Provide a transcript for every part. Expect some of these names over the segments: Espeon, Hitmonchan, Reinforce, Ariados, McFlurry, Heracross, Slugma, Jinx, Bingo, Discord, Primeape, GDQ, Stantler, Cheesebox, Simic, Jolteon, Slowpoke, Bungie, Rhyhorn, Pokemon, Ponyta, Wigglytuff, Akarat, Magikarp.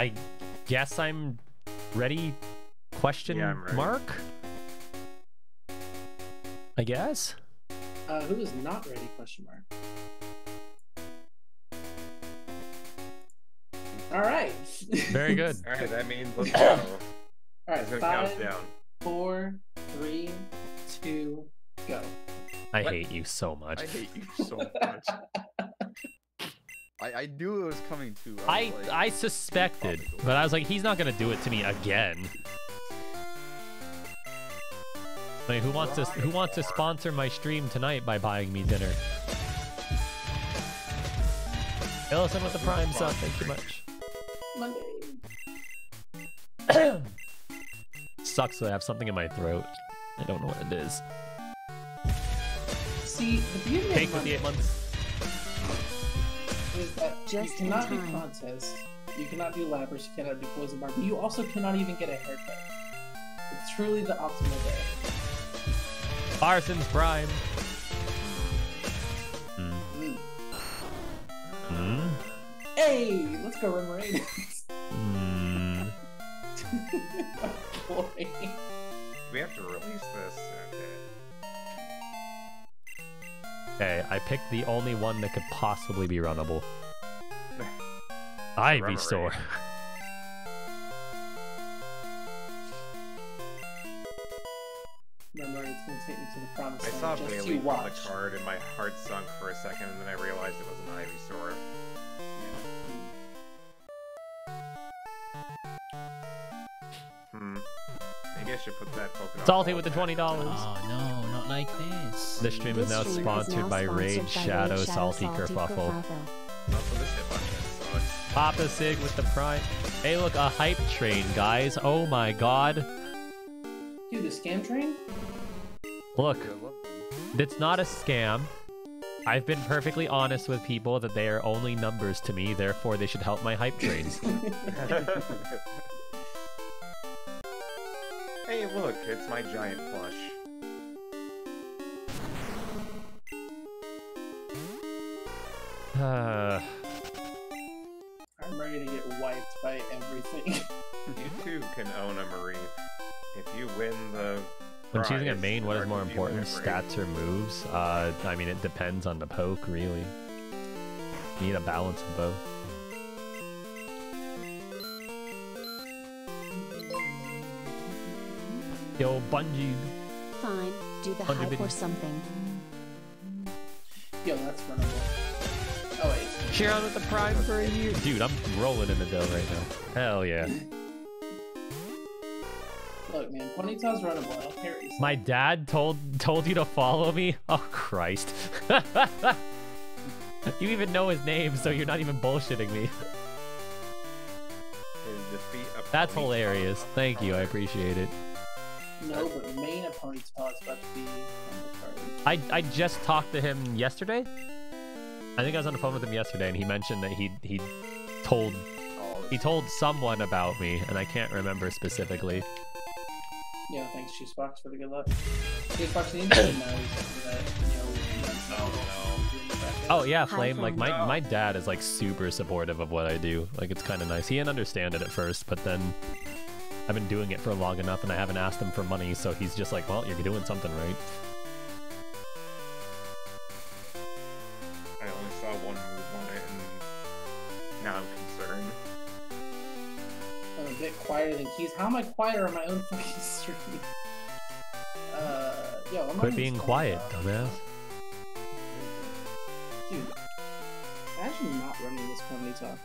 I guess I'm ready? Question mark? I guess? Who is not ready? Question mark. All right. Very good. All right, that means let's go. All right, 5, 4, 3, 2, go. I hate you so much. I hate you so much. I knew it was coming too. I suspected, but I was like, he's not gonna do it to me again. Like, who wants to sponsor my stream tonight by buying me dinner? Ellison with the prime sub, thank you much. Monday. Sucks that I have something in my throat. I don't know what it is. See, the beauty Cake with the 8 months is that you cannot do contests, you cannot do lappers, you cannot do poison bar, but you also cannot even get a haircut. It's truly the optimal day. Parsons Prime. Mm. Mm. Mm. Hey, let's go Remoraid. Mm. Oh, boy. We have to release this. Okay, I picked the only one that could possibly be runnable. Ivysaur. Remember, it's gonna take me to the promised land. I saw Bailey on the card and my heart sunk for a second, and then I realized it was an Ivysaur. Yeah. Hmm. Maybe I should put that Pokemon. Salty with the $20. Oh no, not like this. This stream is now sponsored by Raid Shadow Salty Kerfuffle. Papa Sig with the prime. Hey, look, a hype train, guys. Oh my god. Dude, a scam train? Look, it's not a scam. I've been perfectly honest with people that they are only numbers to me, therefore they should help my hype trains. Hey, look, it's my giant plush. I'm ready to get wiped by everything. You too can own a Marie. If you win the prize, when choosing a main, what is more important, stats or moves? I mean, it depends on the poke, really. You need a balance of both. Yo, Bungie. Fine, do the hype or something. Yo, that's runnable. Oh wait. Cheer on with the prime for a year, dude. I'm rolling in the dough right now. Hell yeah. Look, man, Ponyta's runnable. I don't care what you say. My dad told you to follow me? Oh, Christ. You even know his name, so you're not even bullshitting me. That's hilarious. Thank you, I appreciate it. No, but main opponent is about to be on the card. I just talked to him yesterday. I think I was on the phone with him yesterday, and he mentioned that he told someone about me, and I can't remember specifically. Yeah, thanks Cheesebox for the good luck. Cheesebox needs to know that, oh yeah, Flame, like my dad is like super supportive of what I do. Like it's kinda nice. He didn't understand it at first, but then I've been doing it for long enough and I haven't asked him for money, so he's just like, well, you're doing something right. I only saw one move on it and now I'm concerned. I'm a bit quieter than Keys. How am I quieter on my own fucking stream? Yo, quit being quiet, dumbass. Dude, I'm actually not running this Ponyta.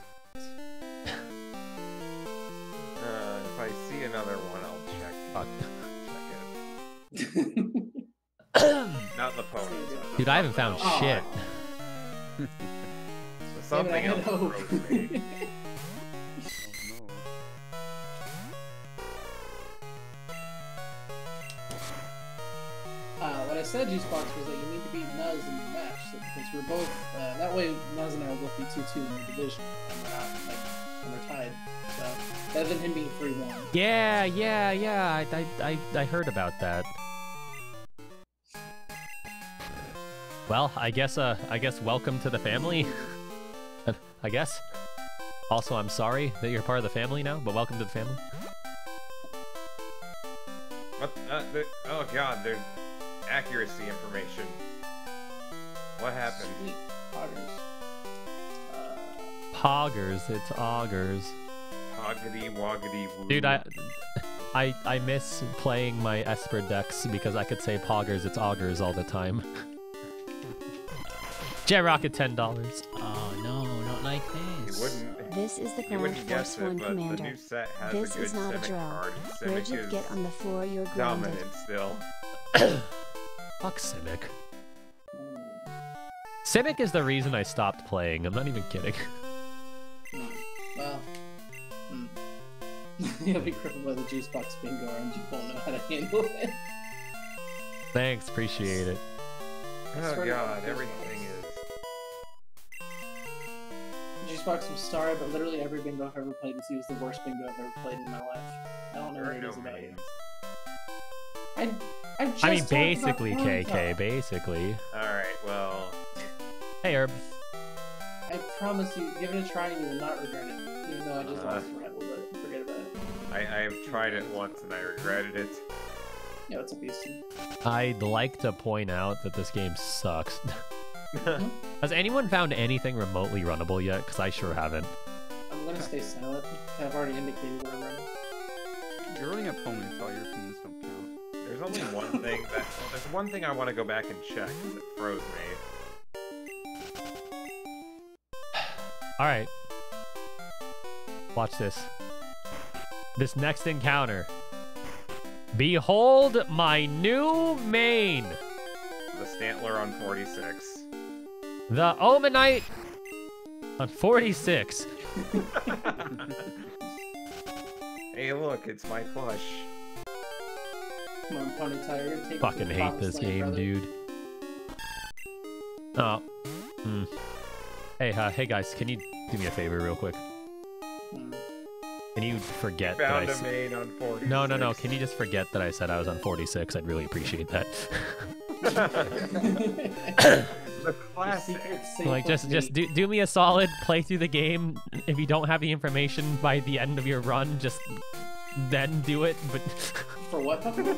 If I see another one, I'll check it. Not the Ponyta. Dude, I haven't found shit. So something else broke me. What I said, Juicebox, was that you need to beat Nuz in the match, so, because we're both, that way Nuz and I will both be 2-2 in the division, and we're not, like, and we're tied, so, better than him being 3-1. Yeah, yeah, yeah, I heard about that. Well, I guess welcome to the family, I guess. Also, I'm sorry that you're part of the family now, but welcome to the family. What? Oh god, there's accuracy information. What happened? Sweet. Poggers. It's augers. Poggity woggity woo. Dude, I miss playing my Esper decks because I could say poggers, it's augers all the time. J-Rocket $10. Oh no, not like this. You wouldn't. This is the ground force one commander. This is not a draw. Where'd you get on the floor? You're grounded. Dominant still. Fuck Simic. Simic is the reason I stopped playing. I'm not even kidding. Well, you'll be crippled by the Juicebox Bingo, and you won't know how to handle it. Thanks, appreciate it. Oh god, everything is. Juicebox, I'm sorry, but literally every bingo I've ever played this year was the worst bingo I've ever played in my life. I don't know what it is about you. I mean, basically, KK, basically. Alright, well. Hey, Herb. I promise you, give it a try and you will not regret it. Even though I just lost a rival, but forget about it. I have tried it once and I regretted it. Yeah, it's abusing. I'd like to point out that this game sucks. Has anyone found anything remotely runnable yet? Because I sure haven't. I'm gonna stay silent. I've already indicated where I'm running. You're running a Ponyta, your opinions don't count. There's only one thing that. Well, there's one thing I want to go back and check because it froze me. All right. Watch this. This next encounter. Behold my new main! The Stantler on 46. The Omanyte on 46. Hey look, it's my plush. Come on, Ponyta, take fucking hate this game, brother. Dude. Oh. Mm. Hey, hey guys, can you do me a favor real quick? Can you forget that I main on 46? No, no, no. Can you just forget that I said I was on 46? I'd really appreciate that. The classic. Like, just do me a solid. Play through the game. If you don't have the information by the end of your run, just then do it. But for what Pokemon?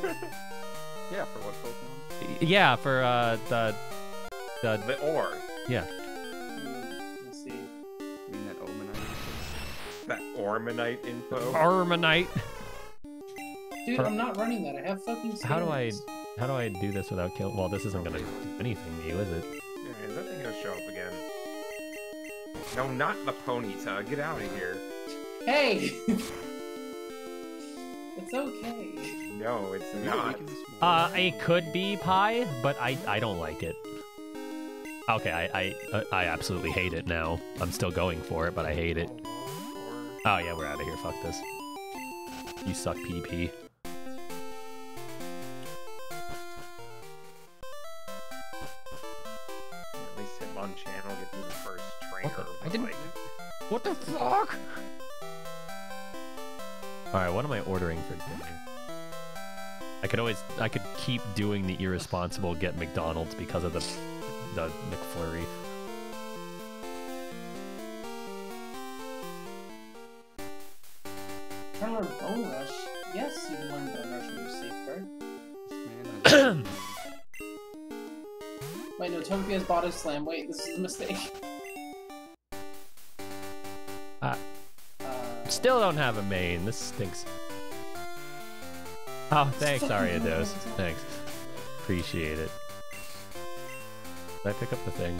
Yeah, for what Pokemon? Yeah, for the ore. Yeah. Let's see. I mean that Omanyte. That Omanyte info. Omanyte. Dude, I'm not running that. I have fucking skills. How do I do this without kill? Well, this isn't gonna do anything to you, is it? Yeah, is that thing gonna show up again? No, not the Ponyta. Get out of here. Hey. It's okay. No, it's not. It could be pie, but I don't like it. Okay, I absolutely hate it now. I'm still going for it, but I hate it. Oh yeah, we're out of here. Fuck this. You suck, PP. At least Hitmonchan will get through the first trainer. What the, I didn't. What the fuck? All right, what am I ordering for dinner? I could keep doing the irresponsible get McDonald's because of the McFlurry. Turner Bone Rush? Yes, you won Bone Rush with your safeguard. Wait, no, Togepi's Bottle Slam. Wait, this is a mistake. Still don't have a main. This stinks. Oh, thanks, Ariados. Thanks. Appreciate it. Did I pick up the thing?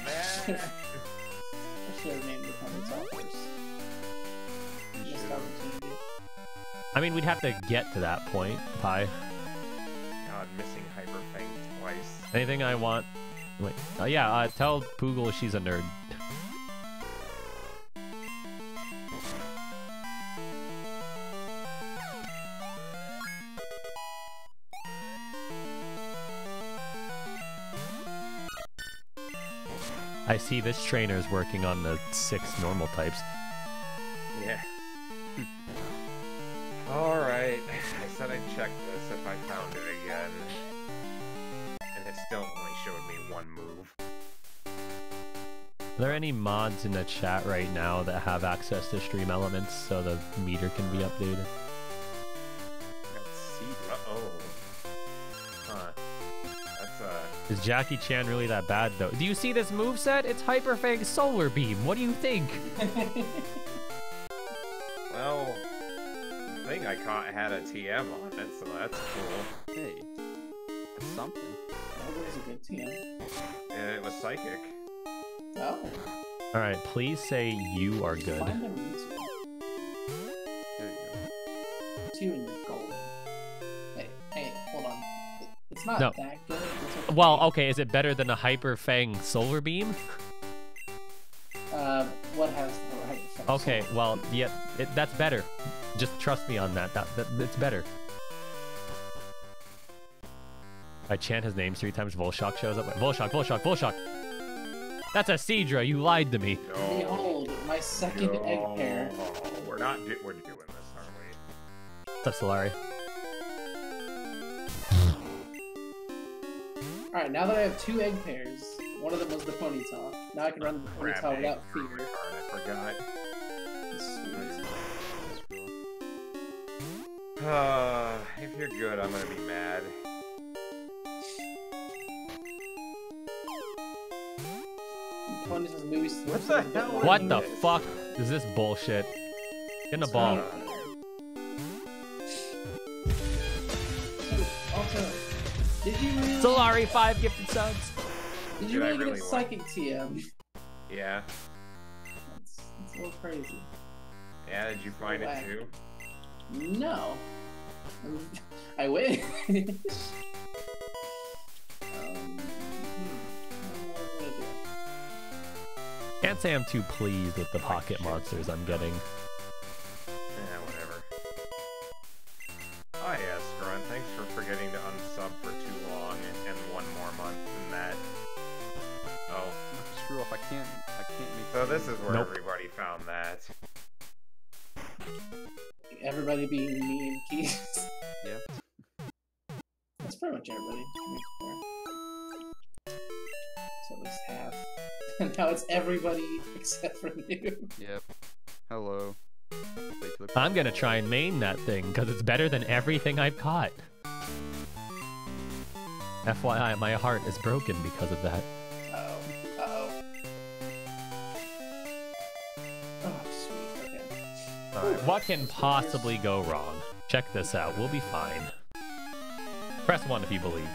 I should have named the comments. I mean, we'd have to get to that point, Pi. God, missing Hyper Fang twice. Anything I want? Wait. Oh, yeah, tell Poogle she's a nerd. I see this trainer's working on the 6 normal types. Yeah. Alright, I said I'd check this if I found it again. And it still only showed me one move. Are there any mods in the chat right now that have access to stream elements so the meter can be updated? Let's see. Uh-oh. Huh. That's, Is Jackie Chan really that bad, though? Do you see this moveset? It's Hyper Fang Solar Beam. What do you think? Well, I think I caught had a TM on it, so that's cool. Hey, that's something. That was a good TM. It was psychic. Oh. All right, please say you are good. Find a Mewtwo. There you go. Two and you're golden. Hey, hey, hold on. It's not that good. It's okay. Well, okay, is it better than a Hyper Fang Solar Beam? What has the Hyper Fang? Okay, Solar Beam? Well, yeah, that's better. Just trust me on that. It's better. I chant his name 3 times. Volshock shows up. Volshock, Volshock, Volshock. That's a Seedra. You lied to me. No. Behold, my second egg pair. We're not doing this, aren't we? That's Solari. Alright, now that I have 2 egg pairs, one of them was the Ponyta. Now I can run the Ponyta without fear. I forgot. If you're good, I'm gonna be mad. What the hell? What the fuck is this bullshit? Get in the ball. Also, did you really... Solari, 5 gifted subs. Did you really get a psychic TM? Yeah. That's a little crazy. Yeah, did you find it too? No. I wish. Can't say I'm too pleased with the pocket monsters I'm getting. Yeah, whatever. Oh yeah, Scrun, thanks for forgetting to unsub for too long and 1 more month than that. Oh. Screw up, I can't make... So this is where everybody found that. Everybody being me and Keys. Yeah. That's pretty much everybody. So at least half. And now it's everybody except for you. Yep. Hello. I'm gonna try and main that thing, because it's better than everything I've caught. FYI, my heart is broken because of that. Uh-oh. Uh-oh. Oh, sweet. Okay. Alright, what can possibly go wrong? Check this out. We'll be fine. Press 1 if you believe.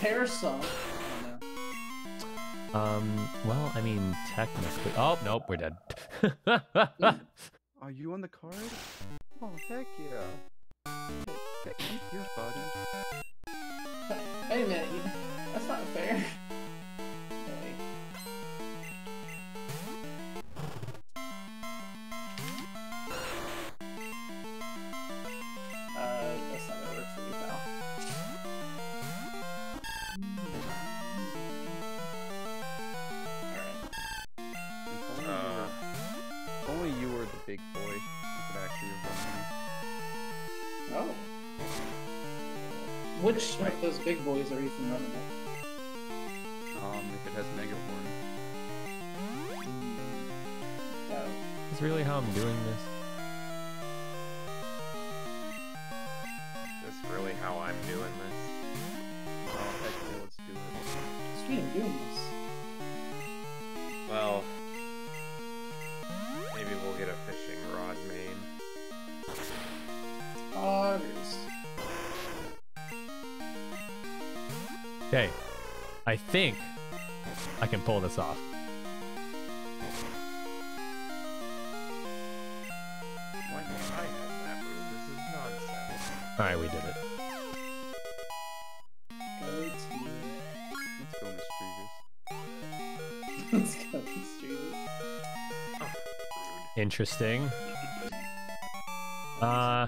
Parasol. Well, I mean, technically. Oh, nope, we're dead. Are you on the card? Oh, heck yeah. Keep your body. Wait a minute, that's not fair. Big boy could actually run. Oh. Which of those big boys are even running at? If it has Megahorn. No. That's really how I'm doing this. That's really how I'm doing this. Oh, heck, let's do it. Speaking of doing this. Well. Maybe we'll get a fishing rod main. Otters. Okay. I think I can pull this off. Why can't I have that move? This is nonsense. Alright, we did it. Go to... Let's go, Mr. Streeters. Let's go, Mr. Streeters. Interesting. Huh.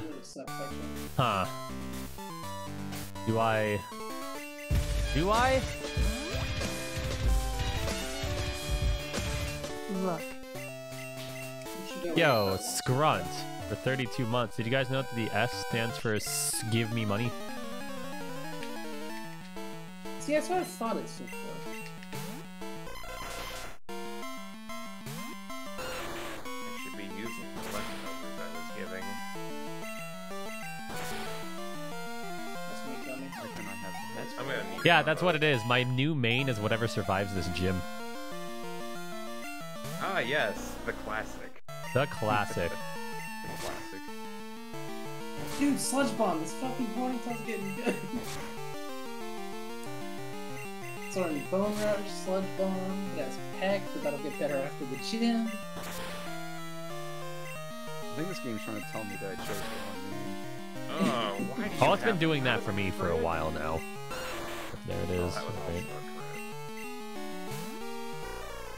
Do I? Look. Yo, Scrunt. For 32 months. Did you guys know that the S stands for give me money? See, that's what I thought it stood for. I should be using the leftovers I was giving. Yeah, that's what it is. My new main is whatever survives this gym. Ah, yes. The classic. The classic. The classic. Dude, Sludge Bomb. This fucking Ponyta's getting good. It's already Bone Rush, Sludge Bomb. It has Peck, but that'll get better after the gym. I think this game's trying to tell me that I chose the wrong name. Oh, why do Paul's been doing that for me for a while now. There it is. Right.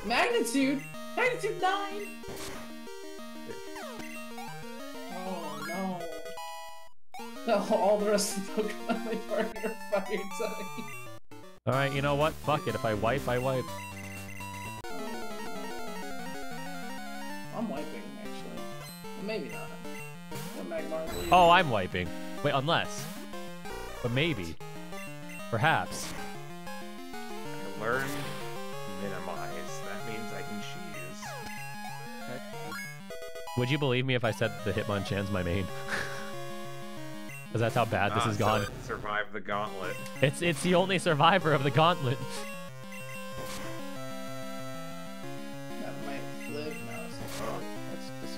Magnitude! Magnitude 9! Oh no. No, all the rest of the Pokemon my partner are fire type. Alright, you know what? Fuck it. If I wipe, I wipe. I'm wiping, actually. Well, maybe not. Oh, I'm wiping. Wait, unless. But maybe. Perhaps. I learn minimize. That means I can cheese. Okay. Would you believe me if I said the Hitmonchan's my main? Because that's how bad this has gone. Survive the gauntlet. It's the only survivor of the gauntlet.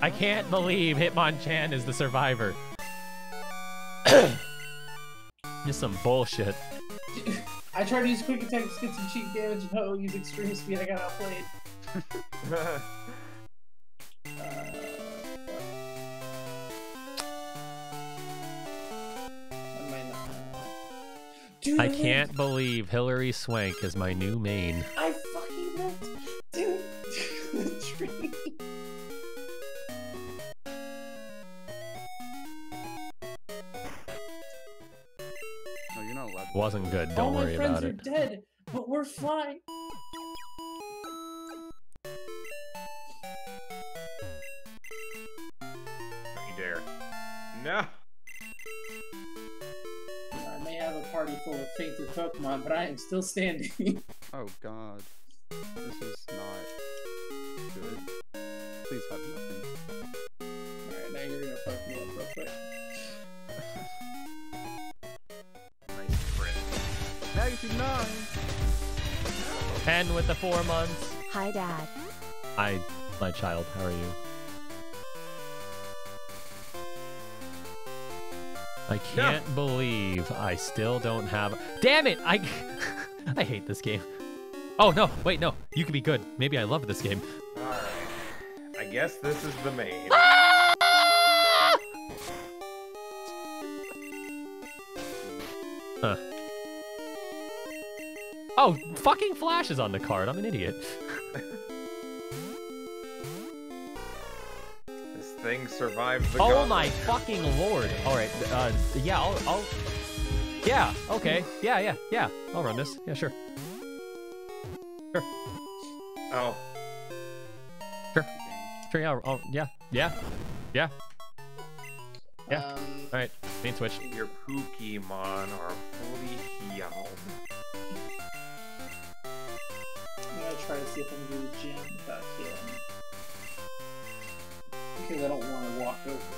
I can't believe Hitmonchan is the survivor. Just some bullshit. I tried to use quick attack to get some cheap damage and ho, use extreme speed, I got outplayed. Dude, I can't believe Hilary Swank is my new main. I fucking left, dude, the tree. Wasn't good, don't worry about it. All my friends are dead, but we're flying. Don't you dare. No! I may have a party full of fainted Pokemon, but I am still standing. Oh god. This is not good. Please have nothing. Alright, now you're gonna fuck me up real quick. Nine. 10 with the 4 months. Hi, Dad. Hi, my child. How are you? I can't believe I still don't have. Damn it! I hate this game. Oh no! Wait, no. You can be good. Maybe I love this game. All right. I guess this is the main. Ah! Huh. Oh, fucking Flash is on the card. I'm an idiot. This thing survived the gauntlet. Oh my fucking lord. Alright, yeah, I'll... Yeah, okay. Yeah. I'll run this. Yeah, sure. Oh. Sure, yeah, Yeah. Alright, main switch. Your Pokemon are fully healed. I'm gonna try to see if I can do the gym without healing. Because I don't want to walk over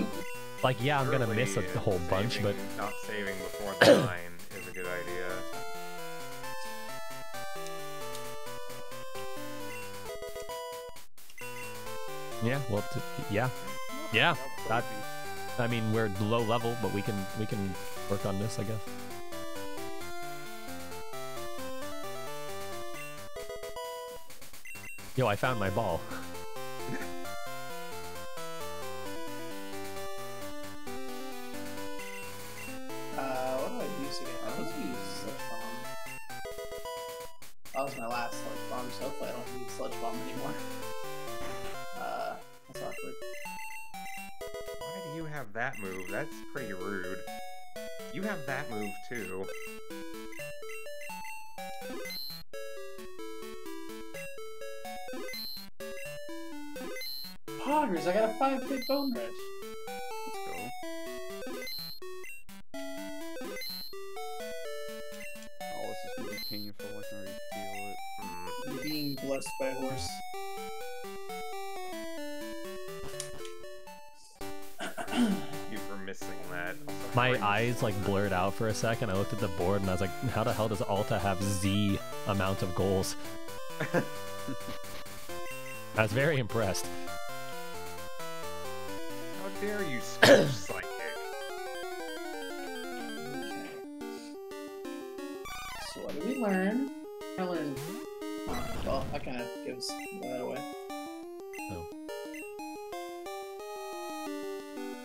there. Like, yeah, I'm surely gonna miss a whole bunch, but... Not saving before the line is a good idea. Yeah, well, yeah. That, I mean, we're low level, but we can work on this, I guess. Yo, I found my ball. What do I use again? I was gonna use Sludge Bomb. That was my last Sludge Bomb, so hopefully I don't need Sludge Bomb anymore. That's awkward. Why do you have that move? That's pretty rude. You have that move too. Poggers, I got a 5-bit bone rush. Let's go. Oh, been blessed by a horse. You were missing that. My eyes like blurred out for a second. I looked at the board and I was like, how the hell does Alta have Z amount of goals? I was very impressed. How dare you squish Psychic? Okay. So what do we learn? I learned... well, that kind of gives that away. Oh.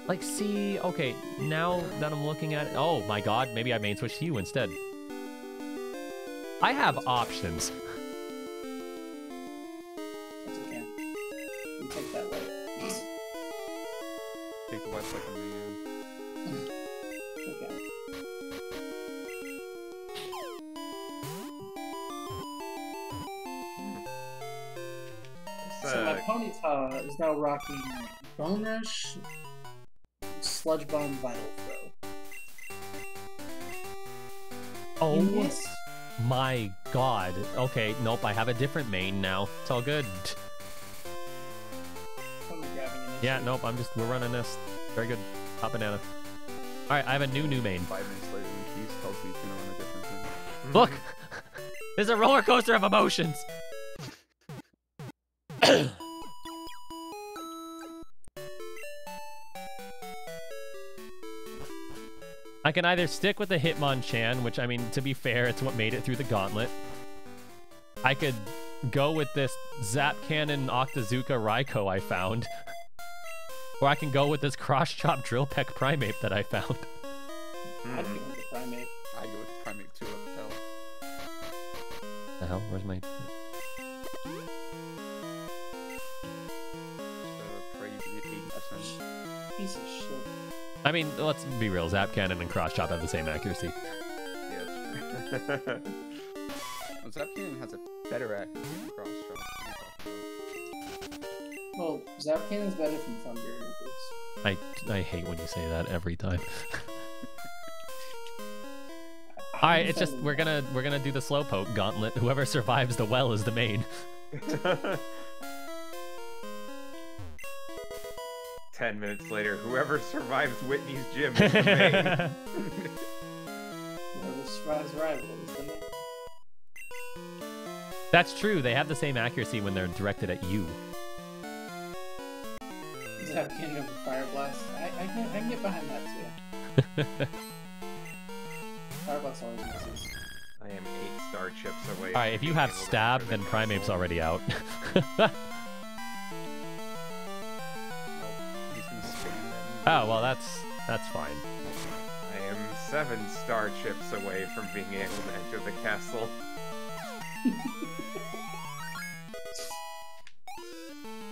Like, see... Okay, now that I'm looking at it... Oh my god, maybe I main switch to you instead. I have options. Ponyta is now rocking Bone Rush, Sludge Bomb, Vital Throw. Oh yes. My god. Okay, nope, I have a different main now. It's all good. I'm grabbing an issue. Yeah, nope, we're running this. Very good. Hot banana. Alright, I have a new main. 5 minutes later when Keys tells me he's gonna run a different thing. Look! There's a roller coaster of emotions! I can either stick with the Hitmonchan, which, I mean, to be fair, it's what made it through the gauntlet. I could go with this Zap Cannon Octazooka Raikou I found. Or I can go with this Cross Chop Drill Peck Primeape that I found. I'd go with the Primeape. I'd go with Primeape too, what the hell? The hell? Where's my... Piece of shit. I mean, let's be real, Zap Cannon and Cross Chop have the same accuracy. Yeah, that's true. Well, Zap Cannon has a better accuracy than Cross Chop. Well, Zap Cannon's better than Thunder. I hate when you say that every time. Alright, it's just we're gonna do the Slowpoke gauntlet. Whoever survives the well is the main. Ten minutes later, whoever survives Whitney's gym is the main. Whoever survives Rival is the main. That's true, they have the same accuracy when they're directed at you. Zap Cannon over Fire Blast. I can get behind that too. Fire Blast always misses. I am 8 star chips away. Alright, if you have Stab, then Primeape's already out. Oh, well, that's fine. I am 7 star chips away from being able to enter the castle.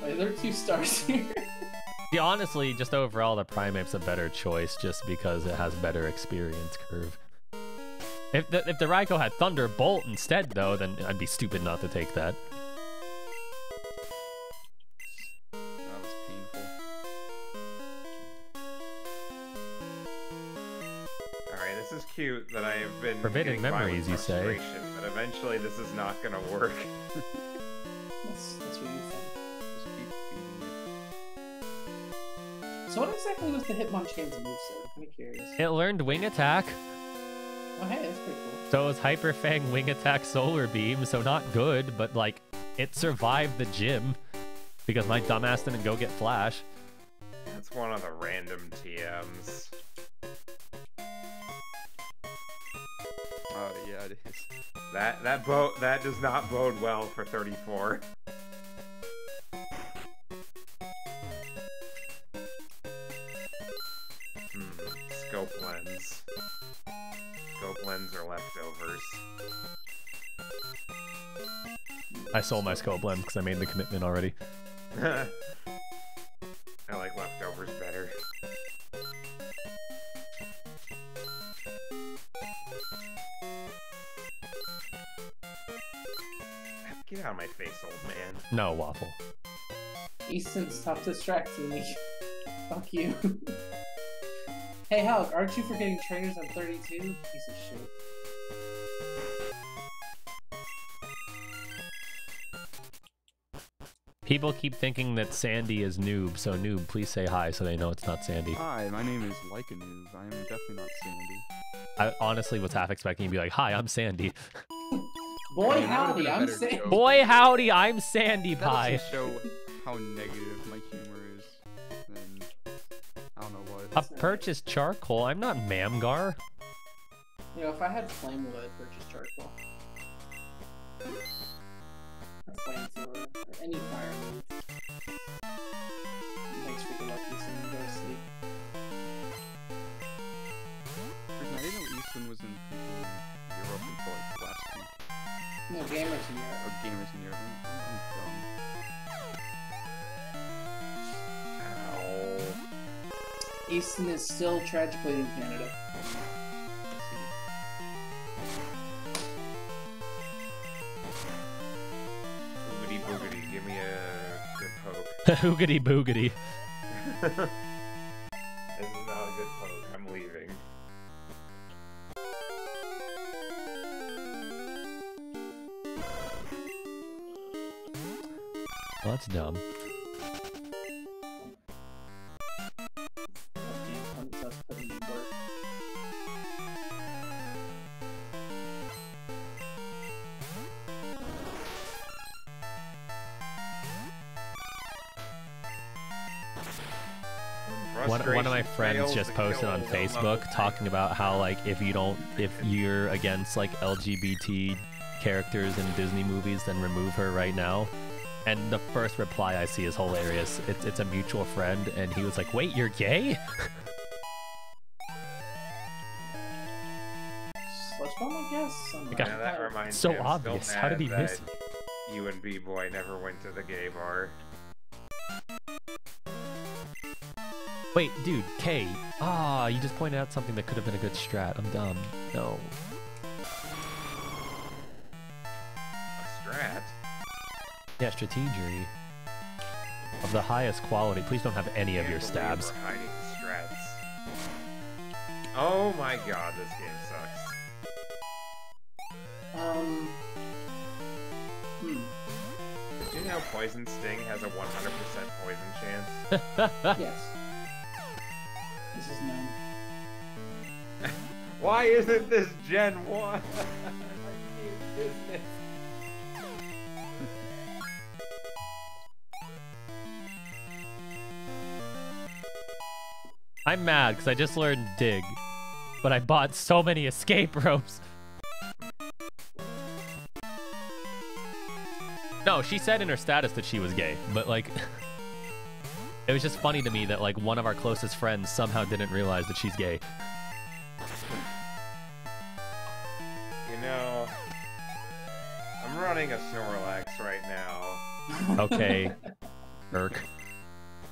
Wait, there are 2 stars here. Yeah, honestly, just overall, the Primeape's a better choice just because it has better experience curve. If the Raikou had Thunderbolt instead, though, then I'd be stupid not to take that. Is cute that I have been forbidding memories, you say, but eventually this is not gonna work. that's what you think. Just keep feeding it. So what exactly was the Hitmonchan's moveset? I'm curious. It learned Wing Attack. Oh hey, that's pretty cool. So it was Hyper Fang, Wing Attack, Solar Beam, so not good, but like it survived the gym because my dumbass didn't go get Flash. That's one of the random TMs. Yeah, it is. That does not bode well for 34. Scope lens. Scope lens are leftovers. I sold my scope lens because I made the commitment already. I like leftovers better. Get out of my face, old man. No, Waffle. Easton, stop distracting me. Fuck you. Hey, Hulk, aren't you forgetting trainers on 32? Piece of shit. People keep thinking that Sandy is Noob, so Noob, please say hi so they know it's not Sandy. Hi, my name is Like a Noob. I am definitely not Sandy. I honestly was half expecting you to be like, hi, I'm Sandy. Boy howdy, I'm Sandy. Boy howdy, I'm Sandy Pie. That doesn't show how negative my humor is. And I don't know what. I purchased charcoal. I'm not Mamgar. You know, if I had flame wood, I'd purchase charcoal. Flame sword, or any fire. Thanks for the lucky son and go to sleep. I didn't know Eastland was in Europe until like last week. No, gamers in Europe. Oh, gamers in Europe. I'm dumb. Ow. Eastland is still tragically in Canada. Boogity, give me a good poke. Hoogity boogity. This is not a good poke. I'm leaving. Well, that's dumb. One of my friends just posted on Facebook talking about how, like, if you're against, like, LGBT characters in Disney movies, then remove her right now. And the first reply I see is hilarious. It's a mutual friend, and he was like, wait, you're gay? I guess. Yeah, that reminds me, I'm obvious. How did he miss it? You and B-Boy never went to the gay bar. Wait, dude, K. Ah, you just pointed out something that could have been a good strat. I'm dumb. No. A strat? Yeah, strategery. Of the highest quality. Please don't have any of your stabs. We're hiding strats. Oh my god, this game sucks. Did you know Poison Sting has a 100% poison chance? Yes. This is known. Why isn't this Gen 1? I'm mad because I just learned Dig, but I bought so many escape ropes. No, she said in her status that she was gay, but like... It was just funny to me that, like, one of our closest friends somehow didn't realize that she's gay. You know, I'm running a Snorlax right now. Okay. Irk.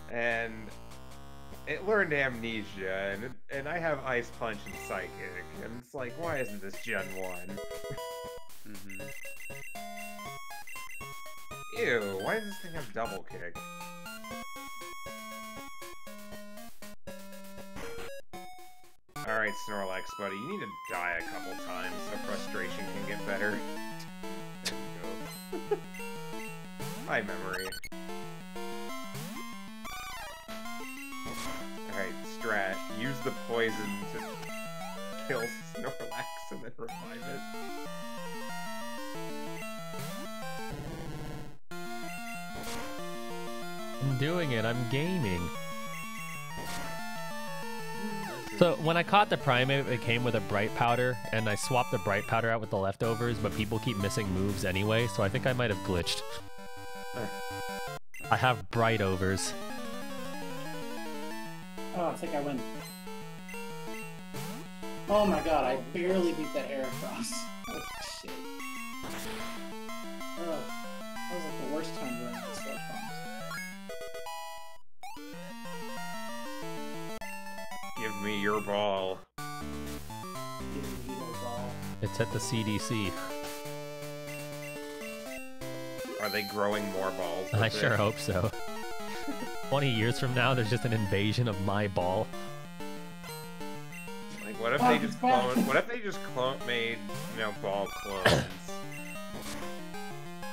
And it learned Amnesia, and I have Ice Punch and Psychic, and it's like, why isn't this Gen 1? Ew, why does this thing have Double Kick? Alright, Snorlax, buddy, you need to die a couple times so frustration can get better. There you go. Hi, memory. Alright, Strat, use the poison to kill Snorlax and then revive it. I'm doing it, I'm gaming. So when I caught the Primeape, it came with a Bright Powder, and I swapped the Bright Powder out with the leftovers, but people keep missing moves anyway, so I think I might have glitched. I have Bright Overs. Oh, I think I win. Oh my god, I barely beat that Heracross. Oh, shit. Oh, that was like the worst time doing this Sludge Bombs. Give me your ball. It's at the CDC. Are they growing more balls? I sure hope so. 20 years from now, there's just an invasion of my ball. Like, what if what if they just made, you know, ball clones?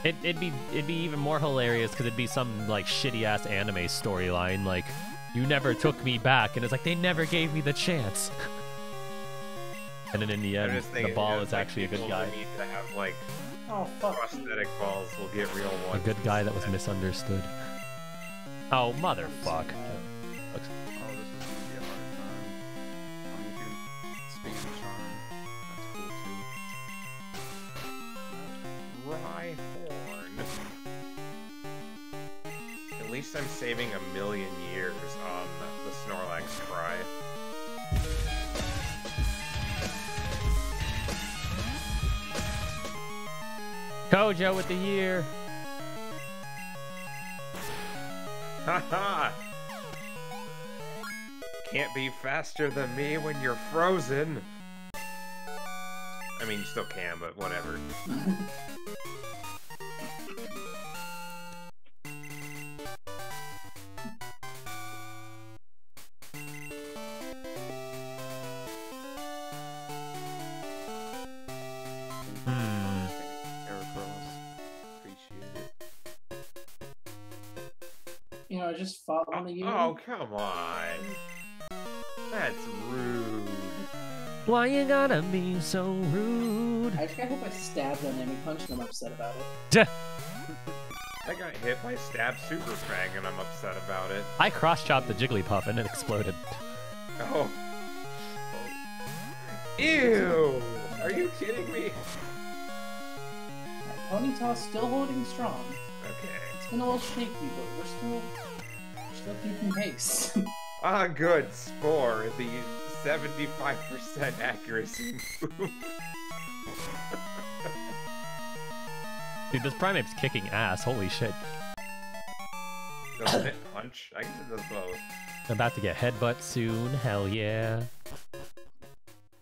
It'd be even more hilarious because it'd be some like shitty ass anime storyline like you never took me back, and it's like they never gave me the chance. And then in the end, the ball is actually a good guy. To have, like, prosthetic balls will get real ones. A good guy that was misunderstood. Oh, motherfuck. Rhyhorn. At least I'm saving a million years on the Snorlax cry. Kojo with the year. Haha. Can't be faster than me when you're frozen. I mean, you still can, but whatever. Just fought one of you. Oh, come on. That's rude. Why you gotta be so rude? I just hope I stabbed him and he punched him. I'm upset about it. I got hit by stab super frag and I'm upset about it. I cross-chopped the Jigglypuff and it exploded. Oh. Ew. Are you kidding me? That Ponyta's still holding strong. Okay. It's been a little shaky, but we're still... Ah, good score. The 75% accuracy. Dude, this Primeape's kicking ass. Holy shit! Doesn't it punch? I can do this both. I'm about to get headbutt soon. Hell yeah!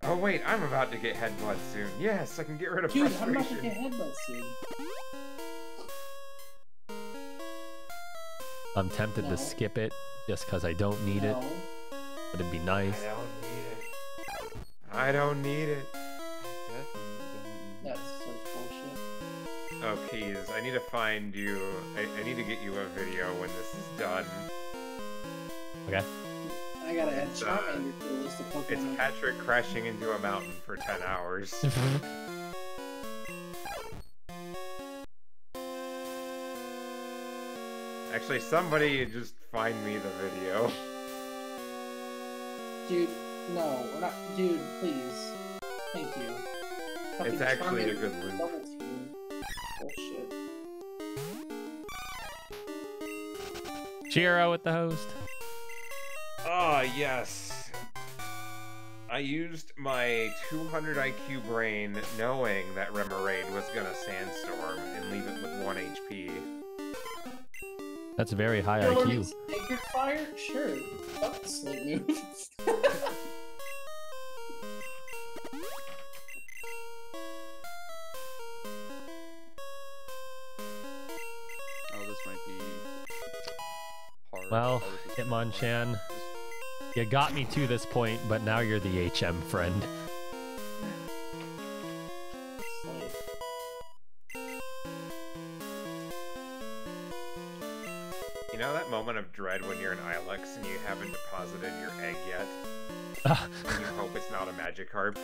Oh wait, I'm about to get headbutt soon. Yes, I can get rid of frustration. Dude, I'm about to get headbutt soon. I'm tempted to skip it, just because I don't need it, but it'd be nice. I don't need it. I don't need it. That's such bullshit. Oh, please, I need to find you... I need to get you a video when this is done. Okay. I gotta add Charmander to the list of Pokemon. It's Patrick crashing into a mountain for 10 hours. Actually, somebody just find me the video. Dude, no, we're not. Dude, please. Thank you. Fucking it's actually a good loop. Bullshit. Chiro with the host. Ah, yes. I used my 200 IQ brain knowing that Remoraid was gonna sandstorm and leave it with 1 HP. That's a very high IQ. Sacred fire? Sure. Fuck the slow moves. Oh, this might be hard. Well, Hitmonchan, you got me to this point, but now you're the HM friend. You know that moment of dread when you're an Ilex and you haven't deposited your egg yet? You hope it's not a Magikarp.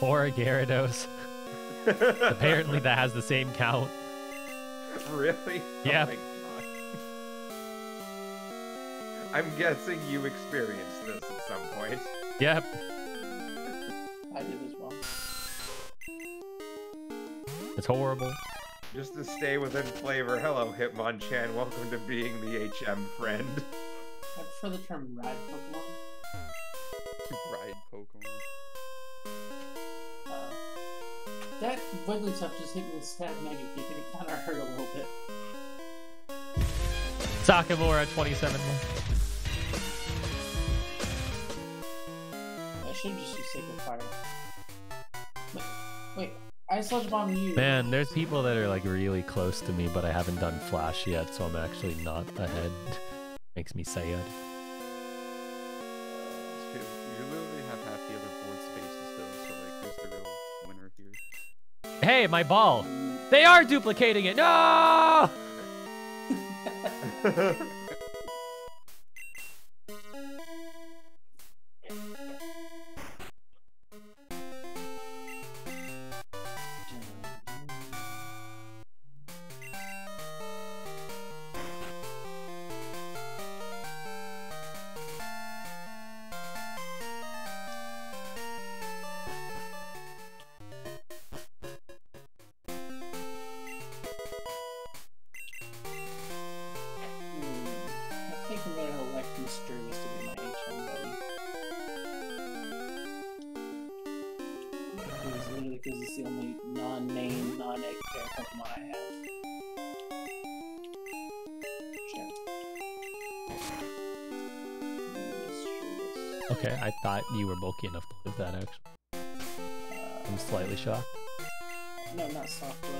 Or a Gyarados. Apparently that has the same count. Really? Yeah. Oh my God. I'm guessing you experienced this at some point. Yep. I did as well. It's horrible. Just to stay within flavor, hello Hitmonchan, welcome to being the HM friend. I prefer the term ride Pokemon. Ride Pokemon. That Wigglytuff just hit me with stab magic kick and it kinda hurt a little bit. Sakamura 27. I should just use Sacred Fire. Wait. I sludge bomb you. Man, there's people that are like really close to me, but I haven't done flash yet, so I'm actually not ahead. Makes me sad. You literally have half the other board spaces though, so like, who's the real winner here? Hey, my ball! They are duplicating it. No! You were bulky enough to live that, actually. I'm slightly shocked. No, not soft blow.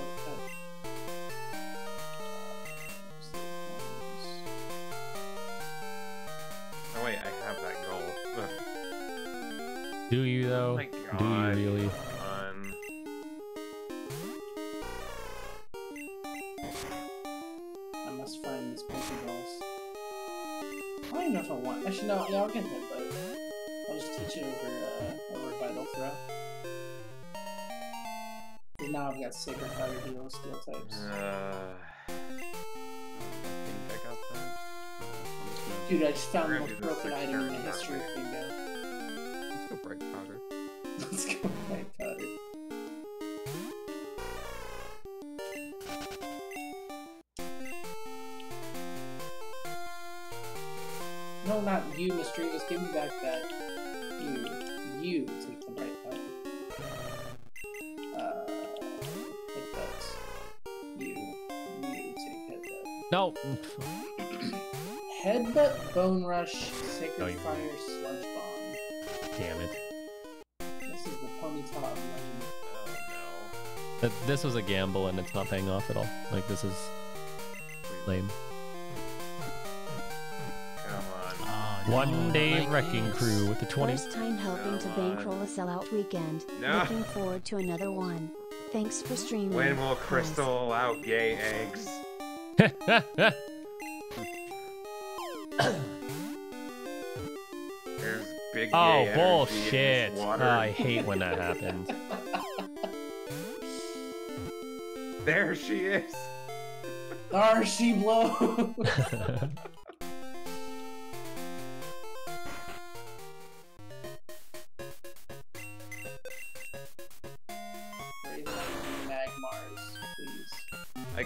Oh wait, I have that goal. Ugh. Do you though? Oh my God. Do you really? I must find these Pokeballs. I don't even know if I want. Actually, no. Yeah, I'll get that. Teach it over Vital Throw. And now I've got Sacred Fire Dual Steel types. I think I got that. Dude, I just found the most broken item in the history of Bingo. Let's go Bright Powder. Let's go Bright Powder. No, not you, Mistrevis. Give me back that. You take the right button. Hit that. You take headbutt. No! Headbutt, Bone Rush, Sacred Fire, Sludge Bomb. Damn it. This is the Ponyta of Legend. Oh no. This was a gamble and it's not paying off at all. Like, this is lame. One day wrecking crew with the 20. First time helping to bankroll a sellout weekend. No. Looking forward to another one. Thanks for streaming. When will Crystal out gay eggs? There's big. Oh bullshit! I hate when that happens. There she is. There she blows.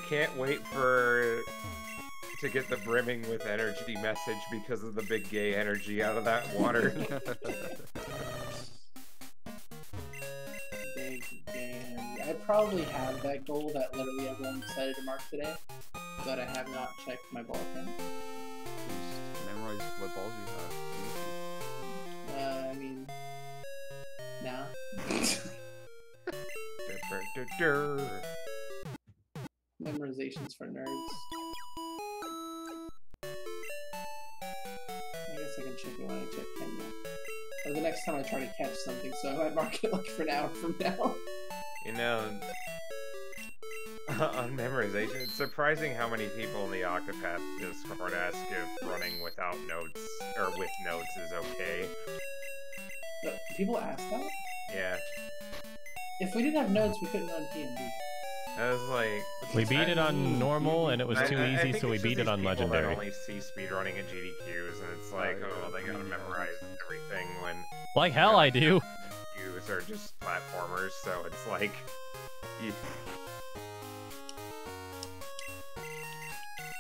Can't wait to get the brimming with energy message because of the big gay energy out of that water. Big gay energy. I probably have that goal that literally everyone decided to mark today, but I have not checked my ball again. Just memorize what balls you have. I mean, nah. Memorizations for nerds. I guess I can check it when I check Kenya. Or the next time I try to catch something, so I might mark it like for an hour from now. You know, on memorization, it's surprising how many people in the Octopath Discord ask if running without notes, or with notes, is okay. But people ask that? Yeah. If we didn't have notes, we couldn't run PMB. I was like, we beat it on normal and it was too easy, so we beat it on legendary. I only see speedrunning in GDQs, and it's like, oh, they gotta memorize everything when. Like hell, I do. GDQs are just platformers, so it's like.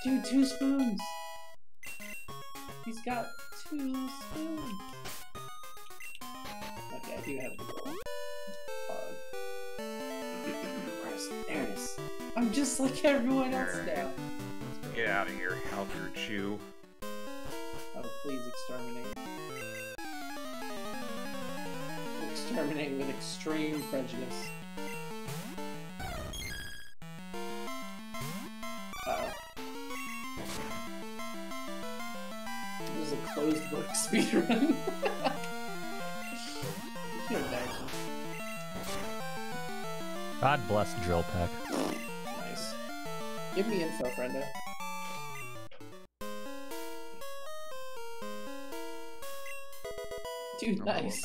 Dude, 2 spoons. He's got 2 spoons. Okay, I do have the goal. There it is. I'm just like everyone else now. Let's get out of here, Halger Chew. Oh, please exterminate. Exterminate with extreme prejudice. Uh-oh. This is a closed book speedrun. You should imagine. God bless Drill Pack. Give me info, Brenda. Dude, nice.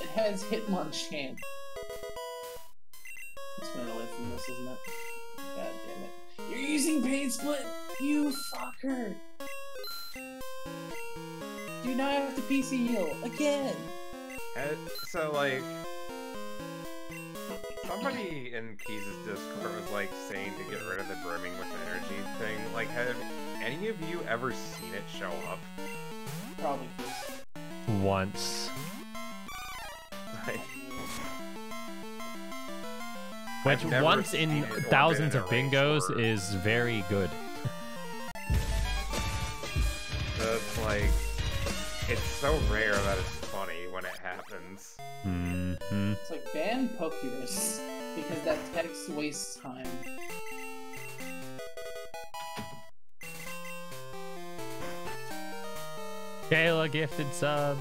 It has Hitmonchan. It's gonna live from this, isn't it? God damn it. You're using Pain Split! You fucker! Do not have to PC heal again! So, like, somebody in Keys' Discord was, like, saying to get rid of the brimming with energy thing. Like, have any of you ever seen it show up? Probably. Once. Which once in thousands of bingos or... is very good. That's like... It's so rare that it's funny when it happens. Mm-hmm. It's like, ban Pokeers, because that text wastes time. Kayla gifted sub.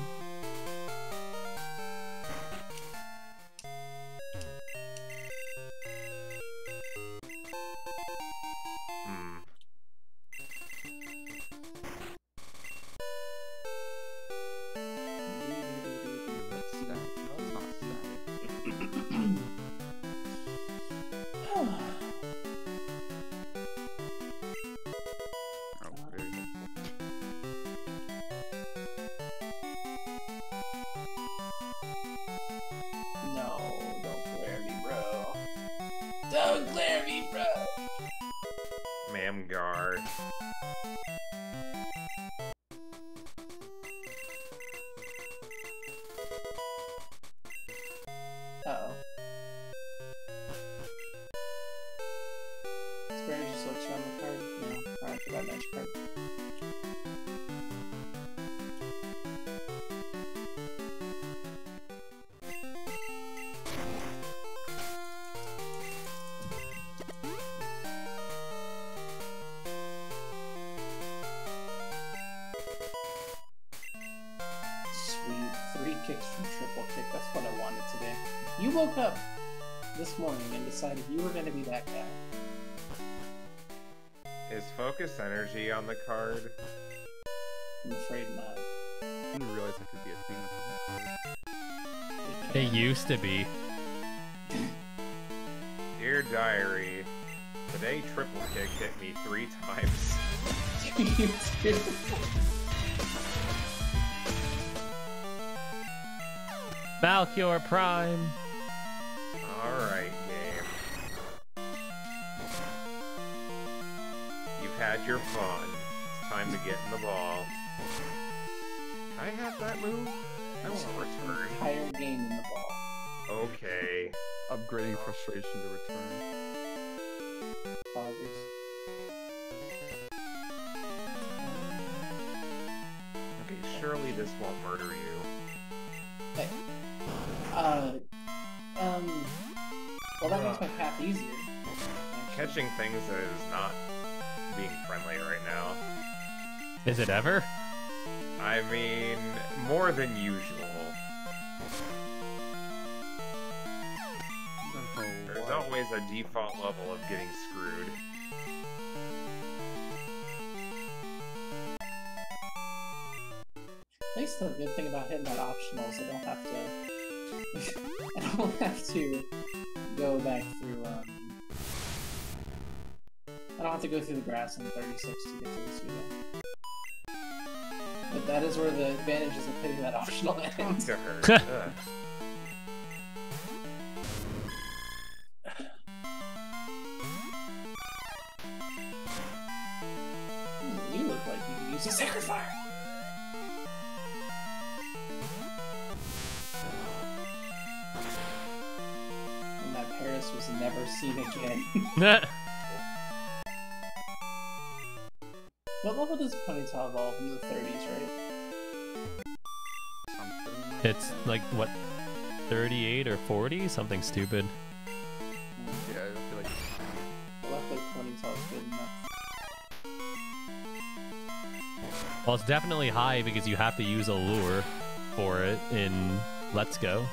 Decided you were going to be that guy. Is Focus Energy on the card? I'm afraid not. I didn't realize that could be a thing on the card. It used to be. Dear Diary, today Triple Kick hit me 3 times. You too. Valkyr Prime. You're fun. It's time to get in the ball. Can I have that move? I want to return. Entire game in the ball. Okay. Upgrading frustration to return. Okay, surely this won't murder you. Hey. Well, that makes my path easier. Catching things is not being friendly right now. Is it ever? I mean, more than usual. There's always a default level of getting screwed. At least the good thing about hitting that optional is I don't have to... I don't have to go back through, I don't have to go through the grass in 36 to get to the pseudo. But that is where the advantages of hitting that optional ends. You look like you can use a sacred fire! And that Paris was never seen again. What level does Ponyta evolve in the 30s, right? Something. It's like, what, 38 or 40? Something stupid. Yeah, I feel like... Luckily, Ponyta's good enough. Well, it's definitely high because you have to use a lure for it in Let's Go.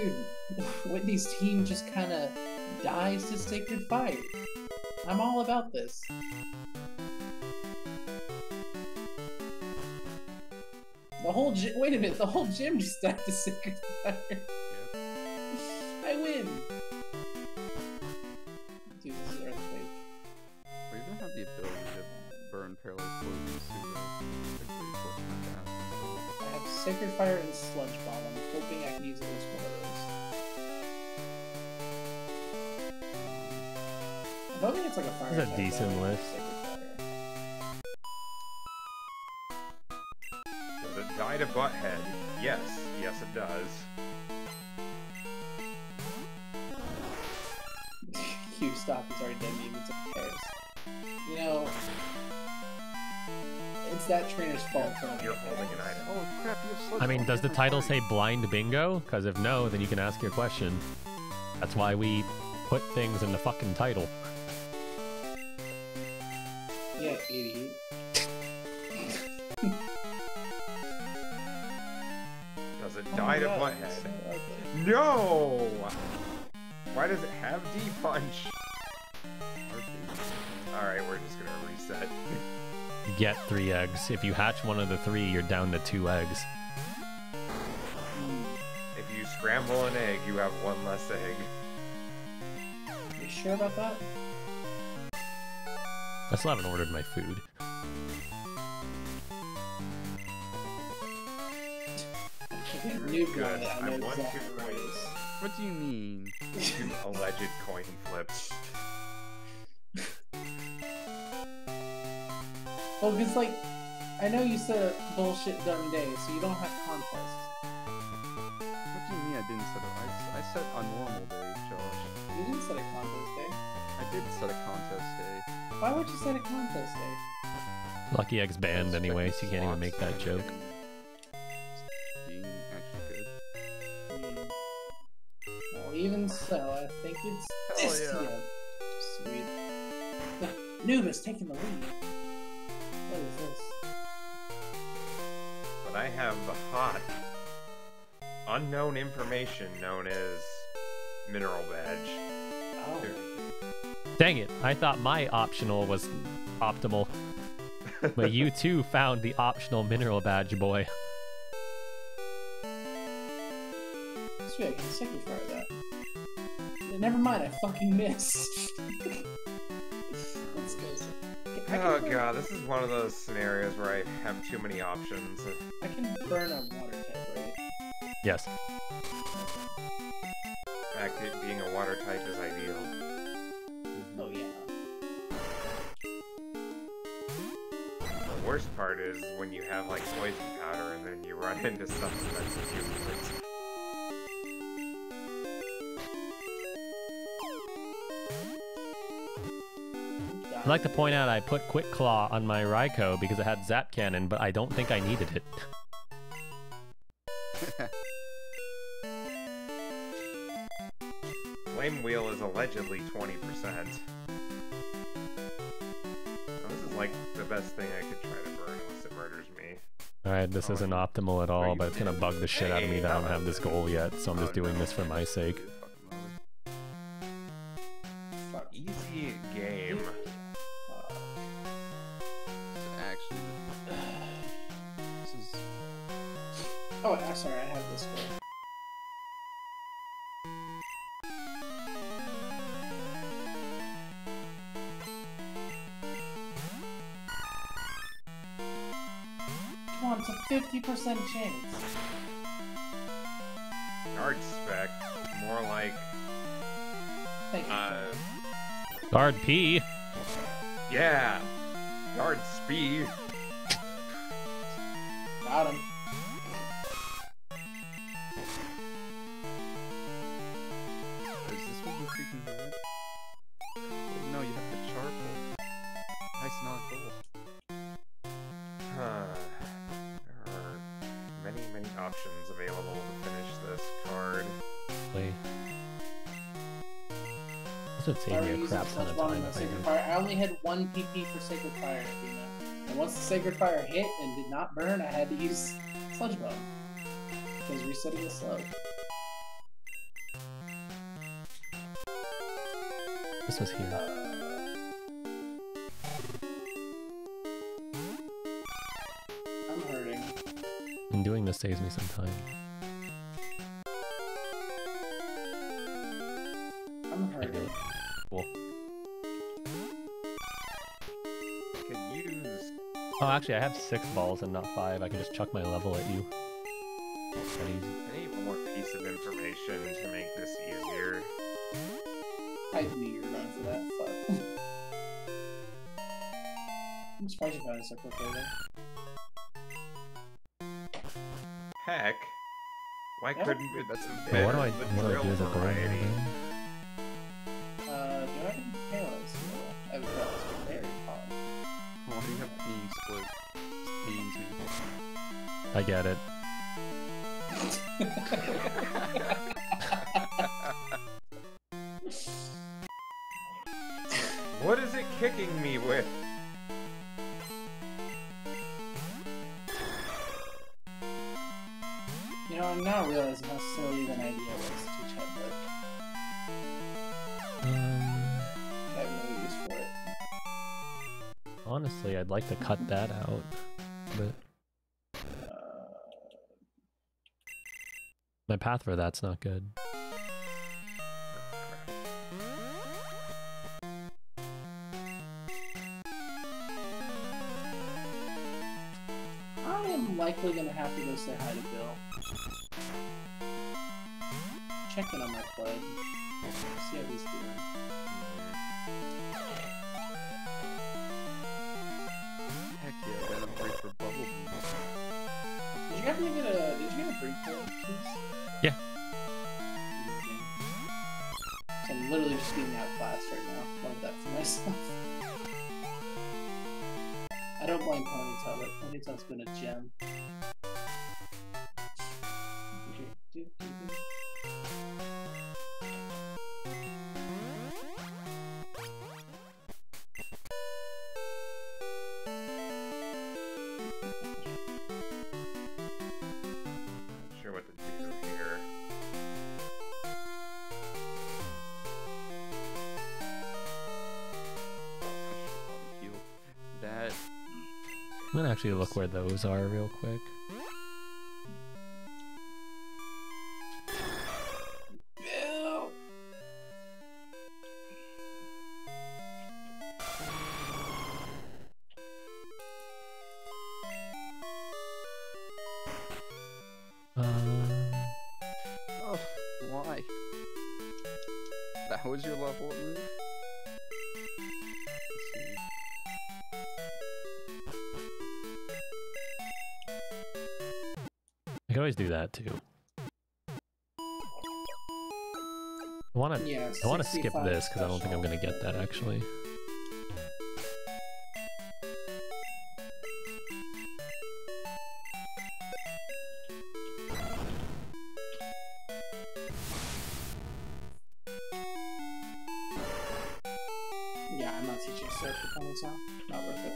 Dude, Whitney's team just kind of dies to Sacred Fire. I'm all about this. The whole gym, wait a minute, the whole gym just died to Sacred Fire. Yeah. I win! Dude, this is Earthquake. We're gonna have the ability to burn Paralyzed Blue soon. I have Sacred Fire and Sludge Bomb. I'm hoping I can use at least one of those. I'm hoping it's like a fire. That's a decent list. Does it die to Butthead? Yes. Yes, it does. Q stop is already dead, even to you know, it's that trainer's fault. You're holding an item. Oh crap! I mean, does the title say blind bingo? Because if no, then you can ask your question. That's why we put things in the fucking title. Yeah, idiot. Does it die to Butthead? No. Why does it have D punch? Alright, we're just gonna reset. Get 3 eggs. If you hatch one of the 3, you're down to 2 eggs. If you scramble an egg, you have 1 less egg. You sure about that? I still haven't ordered my food. What do you mean? Two alleged coin flips. Well, because, like, I know you said bullshit dumb day, so you don't have contest. What do you mean I didn't set a... I set a normal day, Josh. You didn't set a contest day. I did set a contest day. Why would you set a contest day? Lucky Egg's banned anyway, so you can't even make that joke. Being actually good. Well, even so, I think it's... this year. Sweet. Nooba's taking the lead. What is this? But I have the hot, unknown information known as Mineral Badge. Oh. Dang it, I thought my optional was optimal. But you too found the optional Mineral Badge, boy. That's right, I can signify that. Never mind, I fucking missed. Let's go. Oh god, this is one of those scenarios where I have too many options. I can burn a water type, right? Yes. In fact, it being a water type is ideal. Oh yeah. The worst part is when you have like poison powder and then you run into something that's useless. I'd like to point out I put Quick Claw on my Raikou because it had Zap Cannon, but I don't think I needed it. Flame Wheel is allegedly 20%. Oh, this is like the best thing I could try to burn unless it murders me. Alright, this isn't optimal at all, but it's gonna bug the shit out of me that I don't have this goal yet, so I'm just doing this for my sake. Easy game. Oh, I'm sorry, I have this one. Come on, it's a 50% chance. Guard spec, more like... Thank you. Guard P. Yeah. Guard Spee. Got him. No, you have the charcoal. Nice, not cool. Huh. There are many, many options available to finish this card. Play. This would save me a crap ton of time. I only had 1 PP for Sacred Fire, you know. And once the Sacred Fire hit and did not burn, I had to use Sludge Bomb. Because resetting is slow. This was here. I'm hurting. And doing this saves me some time. I'm hurting. Cool. Could use... Oh, actually, I have 6 balls and not 5. I can just chuck my level at you. That's pretty easy. I need one more piece of information to make this easier. I knew you were going for that, but... I'm surprised you found a separate photo. Heck. Why couldn't we? That's a bit. What do I do as a variety? Do I have any halos? No. I would thought this was very hot. Well, you have beans, but beans and... I get it. What is it kicking me with? You know, I'm now realizing how silly of an idea was to check it. I have no use for it. Honestly, I'd like to cut that out, but... My path for that's not good. I am likely gonna have to go say hi to Bill. Check in on my plug. See how he's doing. Heck yeah, I got a break for bubble. Did you get a break for please? Yeah. So I'm literally just being outclassed right now. Love that for myself. I don't blame Ponyta, but Ponyta's been a gem. I'm gonna actually look where those are real quick. Ew. Oh, why? That was your level move? I always do that too. I want to skip this because I don't think I'm gonna get that actually. Yeah, I'm not teaching search for things now. Not worth it.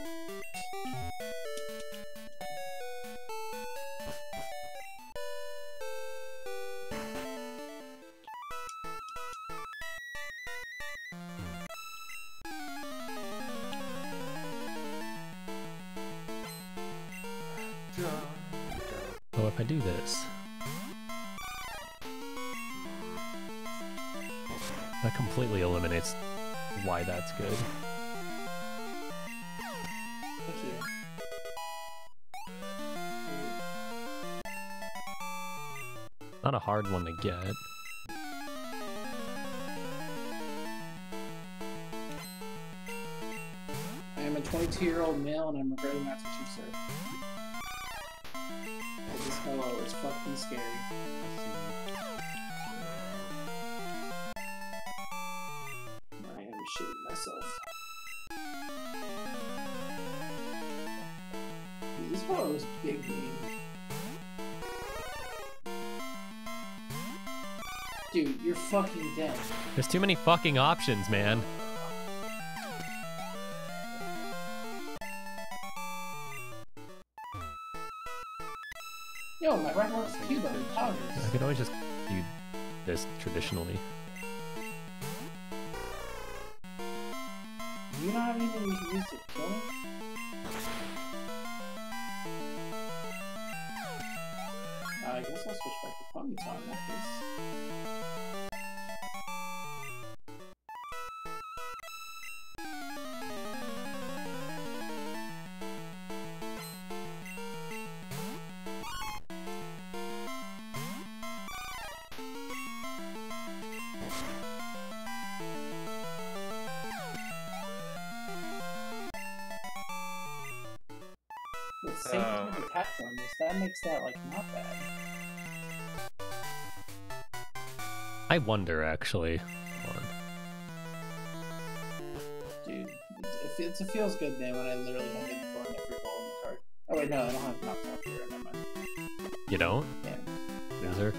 Completely eliminates why that's good. Thank you. Not a hard one to get. I am a 22-year-old male and I'm regretting not teaching surf. This fellow is fucking scary. Myself. Dude, this one was big game. Dude, you're fucking dead. There's too many fucking options, man. Yo, my right one's Cuba and Poggers. I could always just do this traditionally. You're not even used to kill him? I guess I'll switch back to Ponyta in that case. That makes that, like, not bad. I wonder, actually. Hold on. Dude, it's a feels good day when I literally have it for every ball in the card. Oh, wait, no, I don't have Noctowl here, never mind. You don't? Yeah. Loser.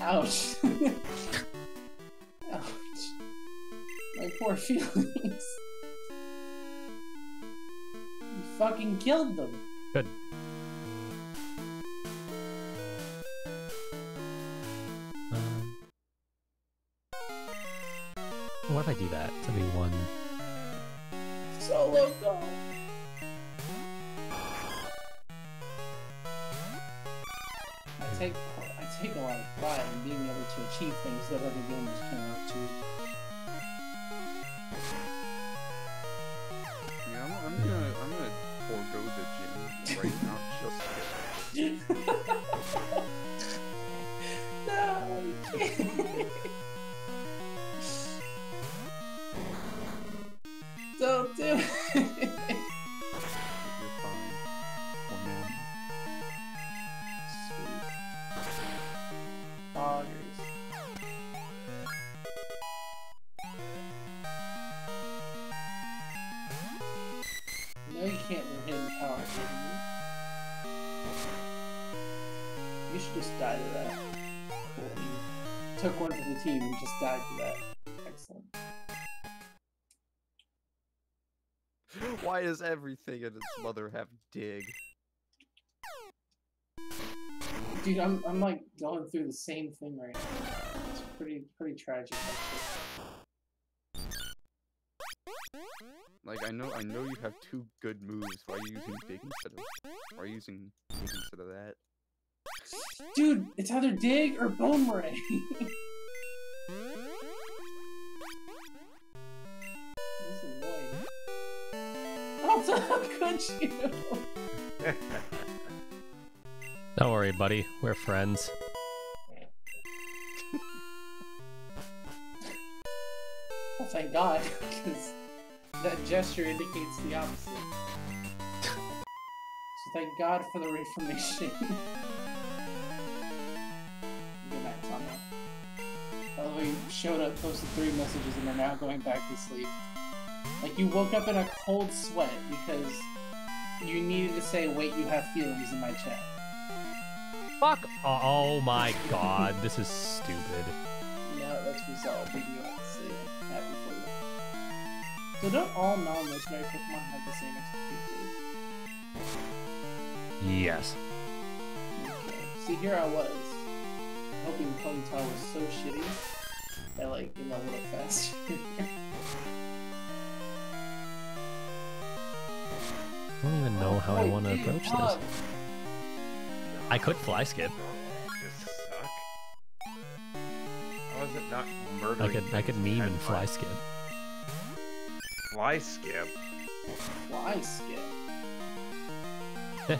Ouch. Ouch. My poor feelings. Fucking killed them. Good. Why did I do that? To be one. Solo go. I take a lot of pride in being able to achieve things that other gamers cannot achieve. Yeah, I'm gonna forego the gym right now just No, I can't. Don't do it. You're fine. For now. Sweet. Augers. You can't live hidden power, can you? You should just die to that. Cool. You took one for the team and just died to that. Excellent. Why does everything and its mother have dig? Dude, I'm like going through the same thing right now. It's pretty tragic actually. Like I know you have two good moves. Why are you using dig instead of? Why are you using dig instead of that? Dude, it's either dig or boomerang. This is annoying. Also, how could you? Don't worry, buddy. We're friends. Well, thank God, because. That gesture indicates the opposite. So thank God for the reformation. Good night, Sonia. Although you showed up, posted 3 messages, and are now going back to sleep. Like, you woke up in a cold sweat because you needed to say, wait, you have feelings in my chat. Fuck! Oh my God, this is stupid. Yeah, that's resolved, but you have to say that before you. So don't all non-legendary Pokemon have the same XP? Yes. Okay, so here I was, hoping Ponyta was so shitty that, like, you know, a little faster. I don't even know how I want to approach this. I could fly skip. Just suck. How is it not murdering? I could meme and fly skip. Fly skip. Fly skip. I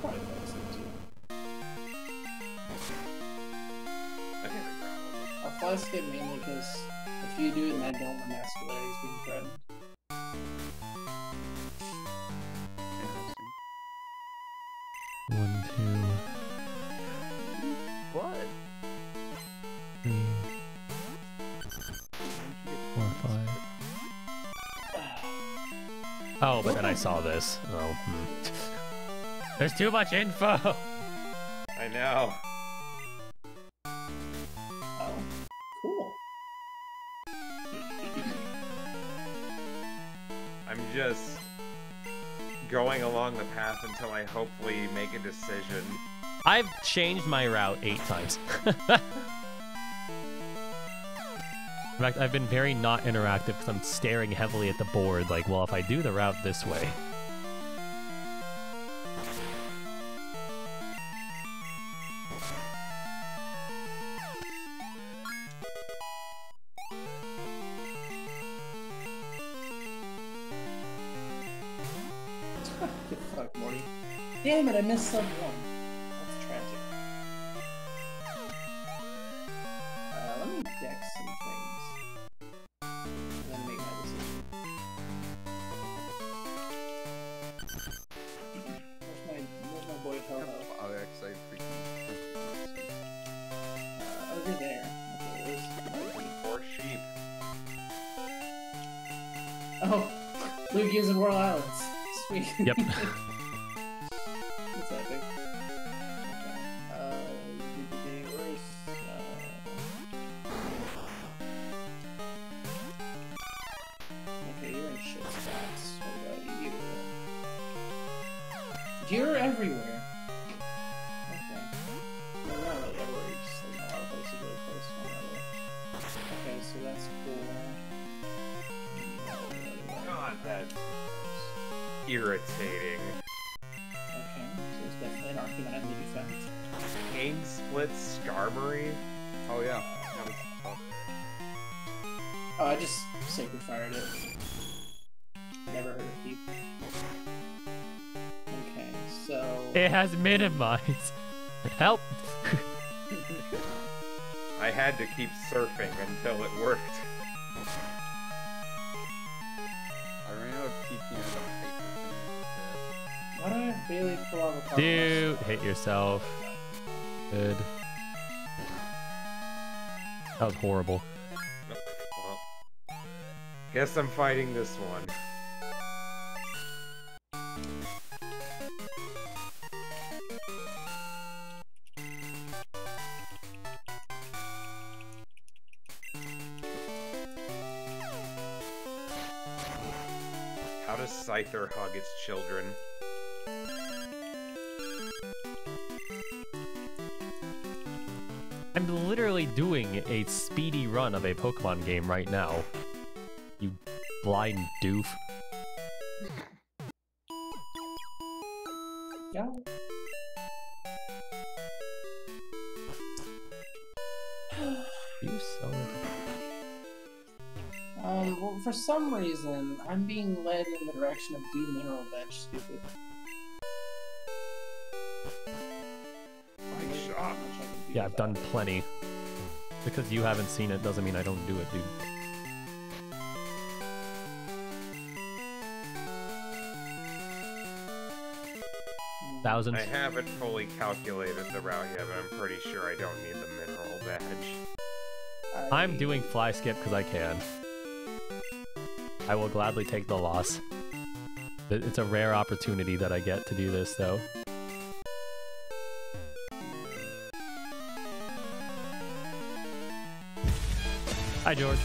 probably fly skip too. I think I'll fly skip mainly because if you do it and I don't, my masculinity is being threatened. Oh, but then I saw this. Oh. There's too much info! I know. Oh. Cool. I'm just going along the path until I hopefully make a decision. I've changed my route 8 times. In fact, I've been very not interactive because I'm staring heavily at the board, like, well, if I do the route this way... Good fuck, Morty. Damn it, I missed sub one. That's tragic. Let me deck some things. And then make my decision. Where's my boy Toto? Oh, actually, I freaking... over there. Okay, there's... Four sheep. Oh! Luigi is in World Islands. Sweet. Yep. That's epic. Okay. Where is... Okay, you're in shit spots. What about you? You're everywhere. Okay. Well, not really everywhere. You're just like in a lot of places really close to one another. Okay, so that's cool. God, that's... irritating. Okay, so it's definitely an argument I need to defend. Game split Skarmory? Oh yeah. That was tough. Oh, I just sacred fired it. Never heard of people. Okay, so... It has minimized. Help! I had to keep surfing until it worked. I ran out of PP. Why don't I really pull out a couple? Dude, hit yourself. Good. That was horrible. Well, guess I'm fighting this one. How does Scyther hug its children? I'm literally doing a speedy run of a Pokemon game right now. You blind doof. Yeah. You so... well, for some reason, I'm being led in the direction of D Mineral Bench, stupid. Yeah, I've done plenty. Because you haven't seen it doesn't mean I don't do it, dude. Thousands. I haven't fully calculated the route yet, but I'm pretty sure I don't need the mineral badge. I'm doing fly skip because I can. I will gladly take the loss. It's a rare opportunity that I get to do this, though. Hi, George.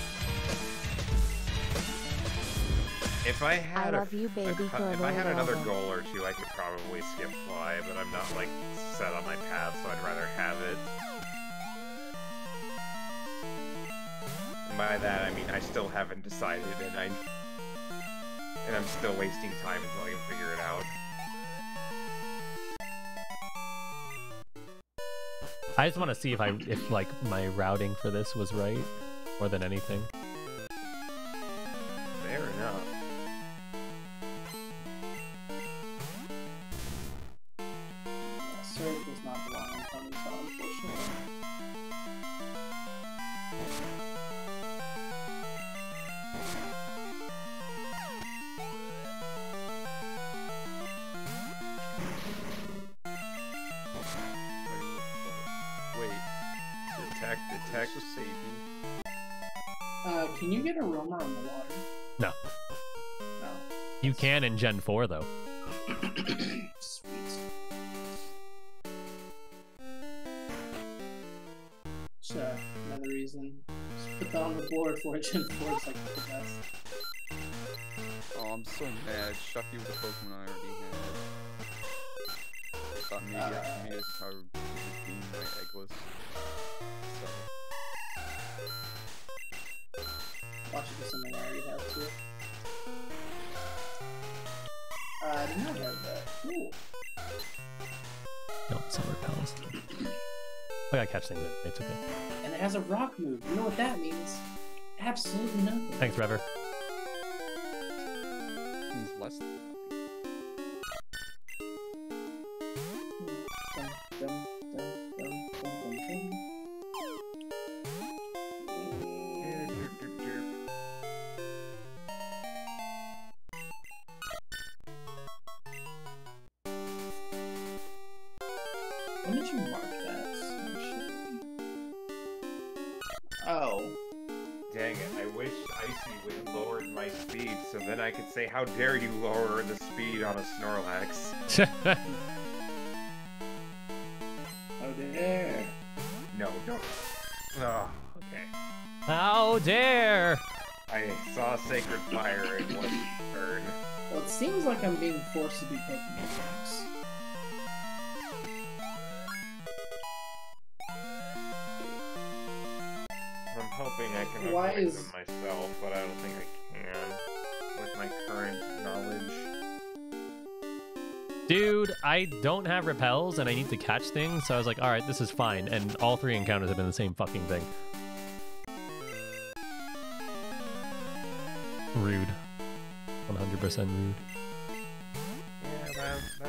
If I had another goal or two, I could probably skip fly, but I'm not like set on my path, so I'd rather have it. And by that I mean I still haven't decided, and I'm still wasting time until I can figure it out. I just want to see if like my routing for this was right. More than anything. Fair enough. Yeah, Surf does not belong on Ponyta, unfortunately. Wait. Detect, save me. Can you get a roamer on the water? No. No. You can in Gen 4, though. Sweet. So, another reason. Just put that on the board for Gen 4, it's like the best. Oh, I'm so mad. Shucky was a Pokemon I already had. I thought maybe after me, this is how I would be my eggless. So. Watch it for something I already have too. I didn't know that, but ooh. No, it's not repels. I gotta catch things, it's okay. And it has a rock move. You know what that means? Absolutely nothing. Thanks, Rever. It means less than nothing. How dare you lower the speed on a Snorlax? How dare! No, don't. Oh, okay. How dare! I saw Sacred Fire in one turn. Well, it seems like I'm being forced to be Pokemon Snorlax. I'm hoping I can avoid them myself, but I don't think I can. With my current knowledge. Dude, I don't have repels and I need to catch things, so I was like, alright, this is fine. And all three encounters have been the same fucking thing. Rude. 100% rude. Yeah, that'll do it.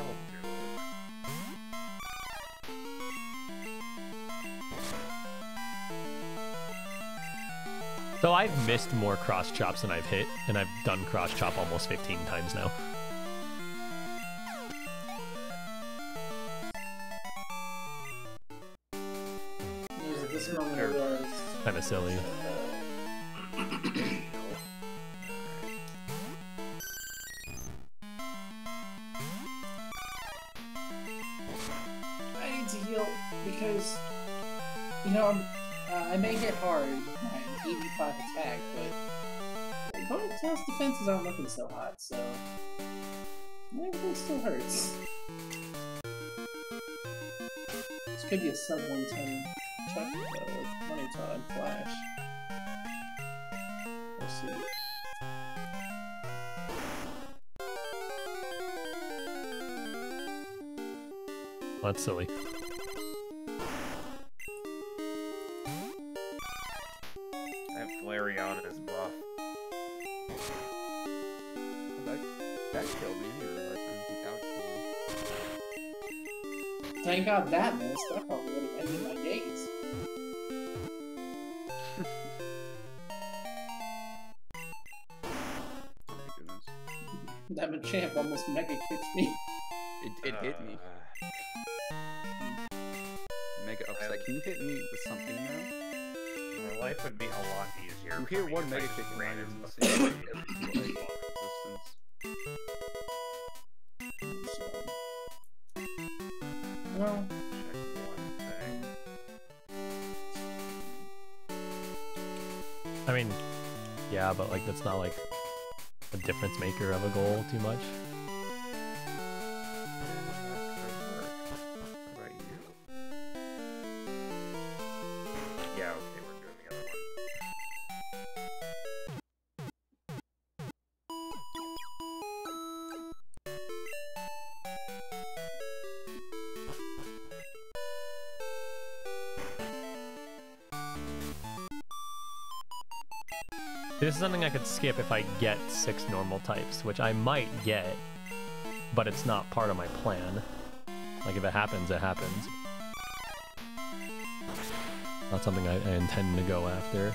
So I've missed more cross chops than I've hit, and I've done cross chop almost 15 times now. Kind of silly. I need to heal because, you know, I may get hard with my 85 attack, but my opponent's defenses aren't looking so hot, so everything still hurts. This could be a sub 110 check though, with Ponyta and Flash. We'll see. Well, that's silly. Flareon is buff. That killed me. Thank God that missed. That probably would have ended my days. Oh my goodness. That Machamp almost mega kicked me. It hit me. Mega upset. Can you hit me with something now? My life would be a lot easier. You hear one mega kick random distance. Well, check one thing. I mean, yeah, but like that's not like a difference maker of a goal too much. This is something I could skip if I get 6 normal types, which I might get, but it's not part of my plan. Like, if it happens, it happens. Not something I intend to go after.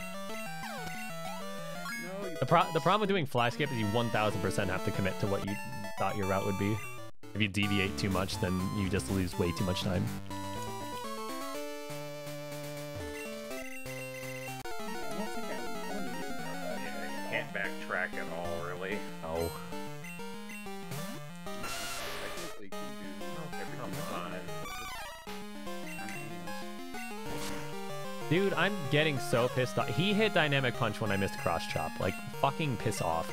No, the problem with doing fly skip is you 1000% have to commit to what you thought your route would be. If you deviate too much, then you just lose way too much time. Dude, I'm getting so pissed off. He hit Dynamic Punch when I missed Cross Chop. Like, fucking piss off.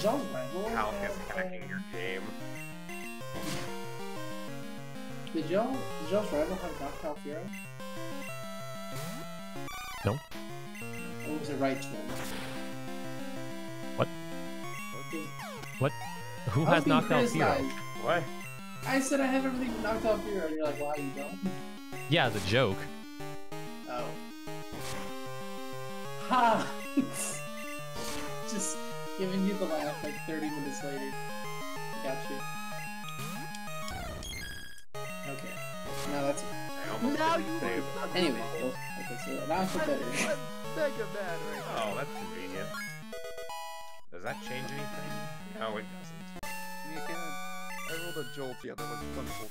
How is hacking your game? Did y'all's rival have Noctowl Fury? No. Oh, gives it right to him. What? What? Who has Noctowl Zero? Why? I said I have everything with Noctowl Zero, and you're like, why you don't? Yeah, as a joke. Oh. Ha! Just giving you the laugh like 30 minutes later. I got you. Okay. Now that's it. Now you save. Anyway, okay, so now I feel better. Oh, that's convenient. Does that change anything? No, it doesn't. You can, I rolled a Jolteon, that was wonderful.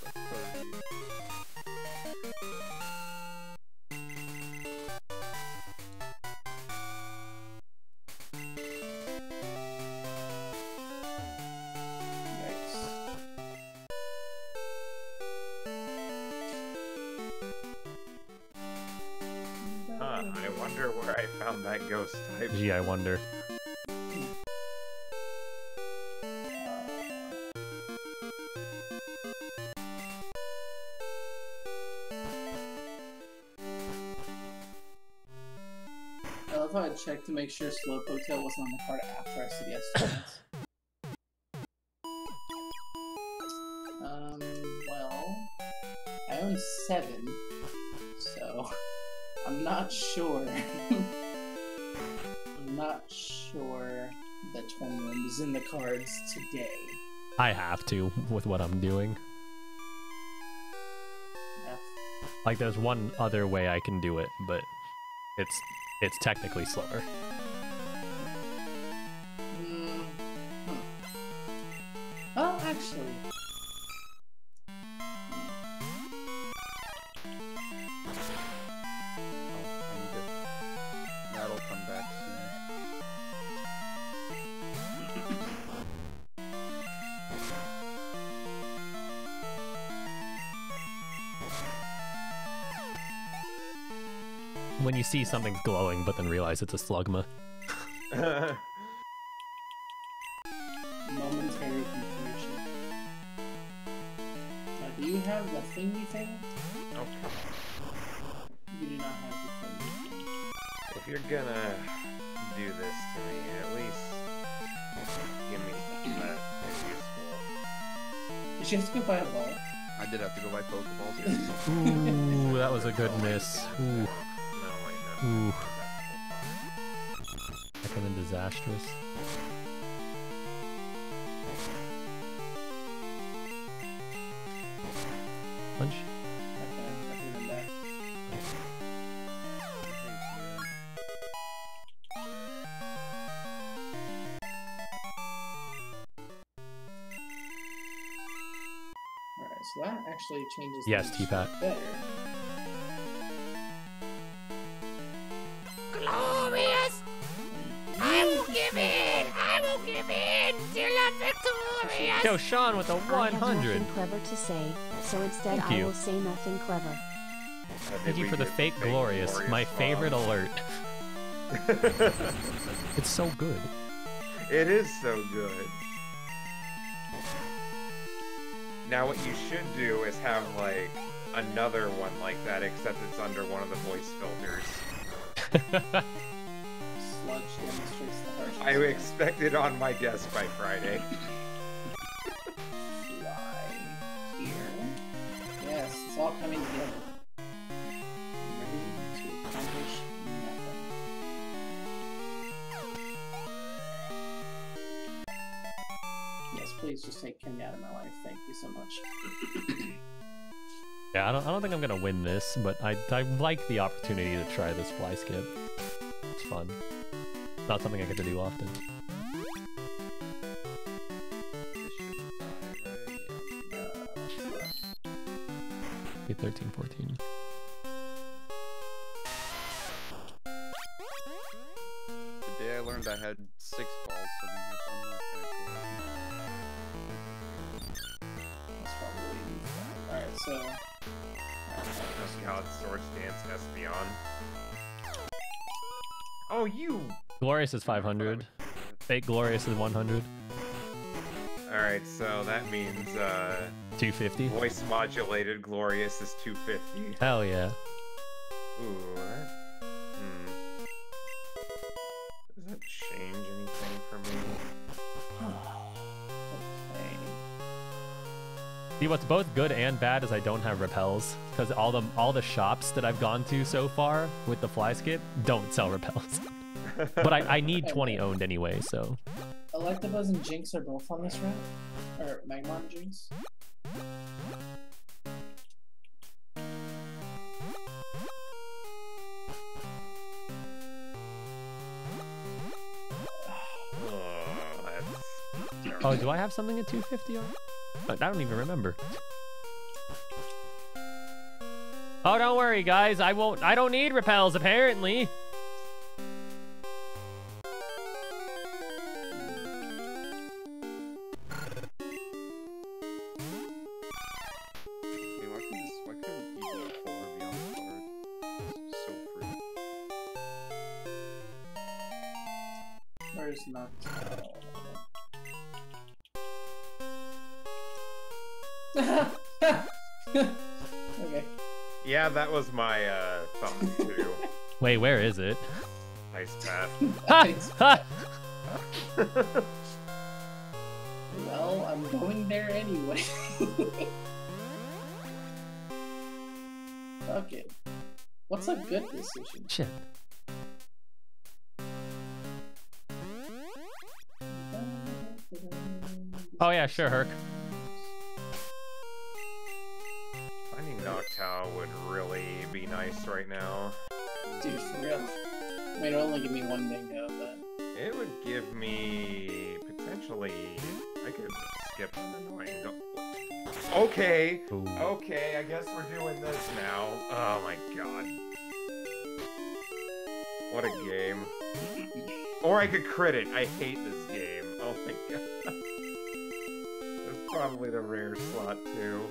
Ghost type. Gee, I wonder. I love how I checked to make sure Slowpoke Tail wasn't on the card after I said yes. Well, I own 7, so I'm not sure. Not sure the 21 is in the cards today. I have to with what I'm doing. F. Like there's one other way I can do it, but it's technically slower. Oh, actually. When you see something's glowing, but then realize it's a Slugma. Momentary confusion. Now, do you have the thingy thing? No. Okay. You do not have the thingy thing. If you're gonna do this to me, at least give me something that is useful. Did you have to go buy a ball? I did have to go buy Pokeballs. Ooh, that was a good miss. Ooh. Ooh. That could've been disastrous. Punch. Alright, so that actually changes the yes, T-Pat. Better. Yo, Sean with a 100. I have nothing clever to say, so instead I will say nothing clever. Thank you for the fake glorious, my favorite alert. It's so good. It is so good. Now what you should do is have like another one like that, except it's under one of the voice filters. Sludge demonstrates the harshness. I expect it on my desk by Friday. It's all coming together. I'm ready to accomplish nothing. Yes, please just take Kenny out of my life. Thank you so much. Yeah, I don't think I'm gonna win this, but I like the opportunity to try this fly skip. It's fun. Not something I get to do often. Okay, 13, 14. The day I learned I had 6 balls, so that's probably that. Alright, so just how it's Swords Dance Espeon. Oh, you! Glorious is 500. Fake Glorious is 100. Alright, so that means 250. Voice modulated glorious is 250. Hell yeah. Ooh. Does that change anything for me? Okay. See, what's both good and bad is I don't have repels, because all the shops that I've gone to so far with the fly skip don't sell repels. But I need 20 owned anyway, so. Electabuzz and Jinx are both on this route? Or Magmar and Jinx? Oh, do I have something at 250 on? I don't even remember. Oh, don't worry, guys. I don't need repels, apparently. That was my thumb too. Wait, where is it? Ice path. Ha! Ha! Well, I'm going there anyway. Okay. What's a good decision? Chip. Oh yeah, sure, Herc. Noctowl would really be nice right now. Dude, for real. I mean, it would only give me one bingo, but... It would give me... potentially... I could skip annoying... Okay! Ooh. Okay, I guess we're doing this now. Oh my god. What a game. Or I could crit it. I hate this game. Oh my god. That's probably the rare slot, too.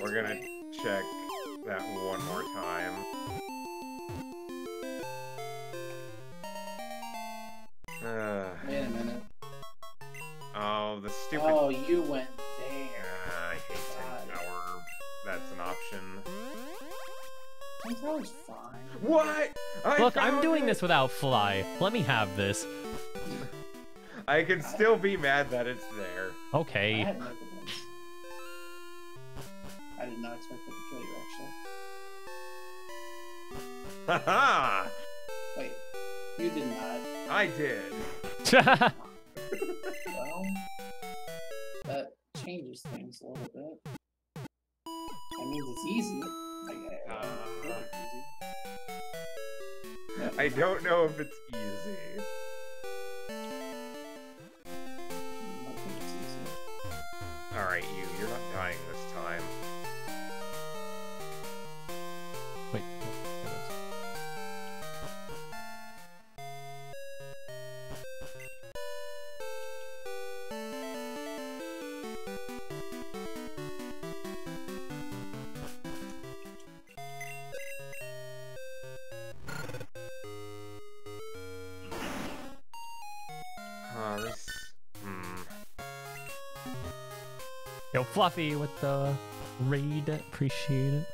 We're gonna check that one more time. Wait a minute. Oh, the stupid... Oh, you went there. I hate Tin Tower. That's an option. Tin Tower's fine. What? Look, I'm doing this without Fly. Let me have this. I can still be mad that it's there. Okay. I did not expect them to kill you, actually. Haha! Wait, you did not. I did. Well, that changes things a little bit. That means it's easy. It's easy. I don't know if it's easy. I don't think it's easy. All right, you're not dying this time. Fluffy with the raid, appreciate it.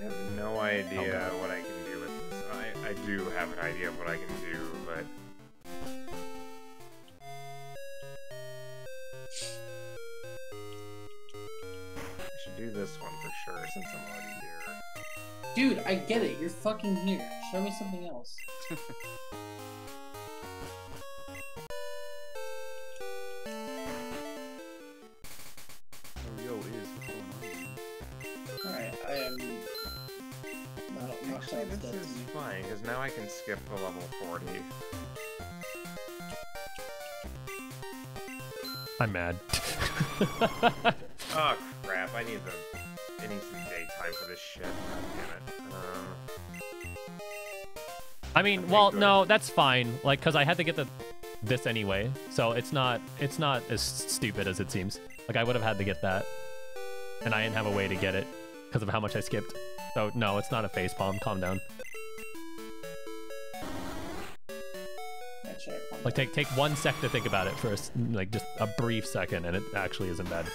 I have no idea what I can do with this. I do have an idea of what I can do, but... I should do this one for sure, since I'm already here. Dude, I get it. You're fucking here. Show me something else. I can skip the level 40. I'm mad. Oh crap! I need the. It needs to be daytime for this shit. Damn it. I mean, well, no, that's fine. Like, cause I had to get this anyway, so it's not as stupid as it seems. Like, I would have had to get that, and I didn't have a way to get it because of how much I skipped. So no, it's not a facepalm. Calm down. Like, take 1 sec to think about it for, like, just a brief second, and it actually isn't bad.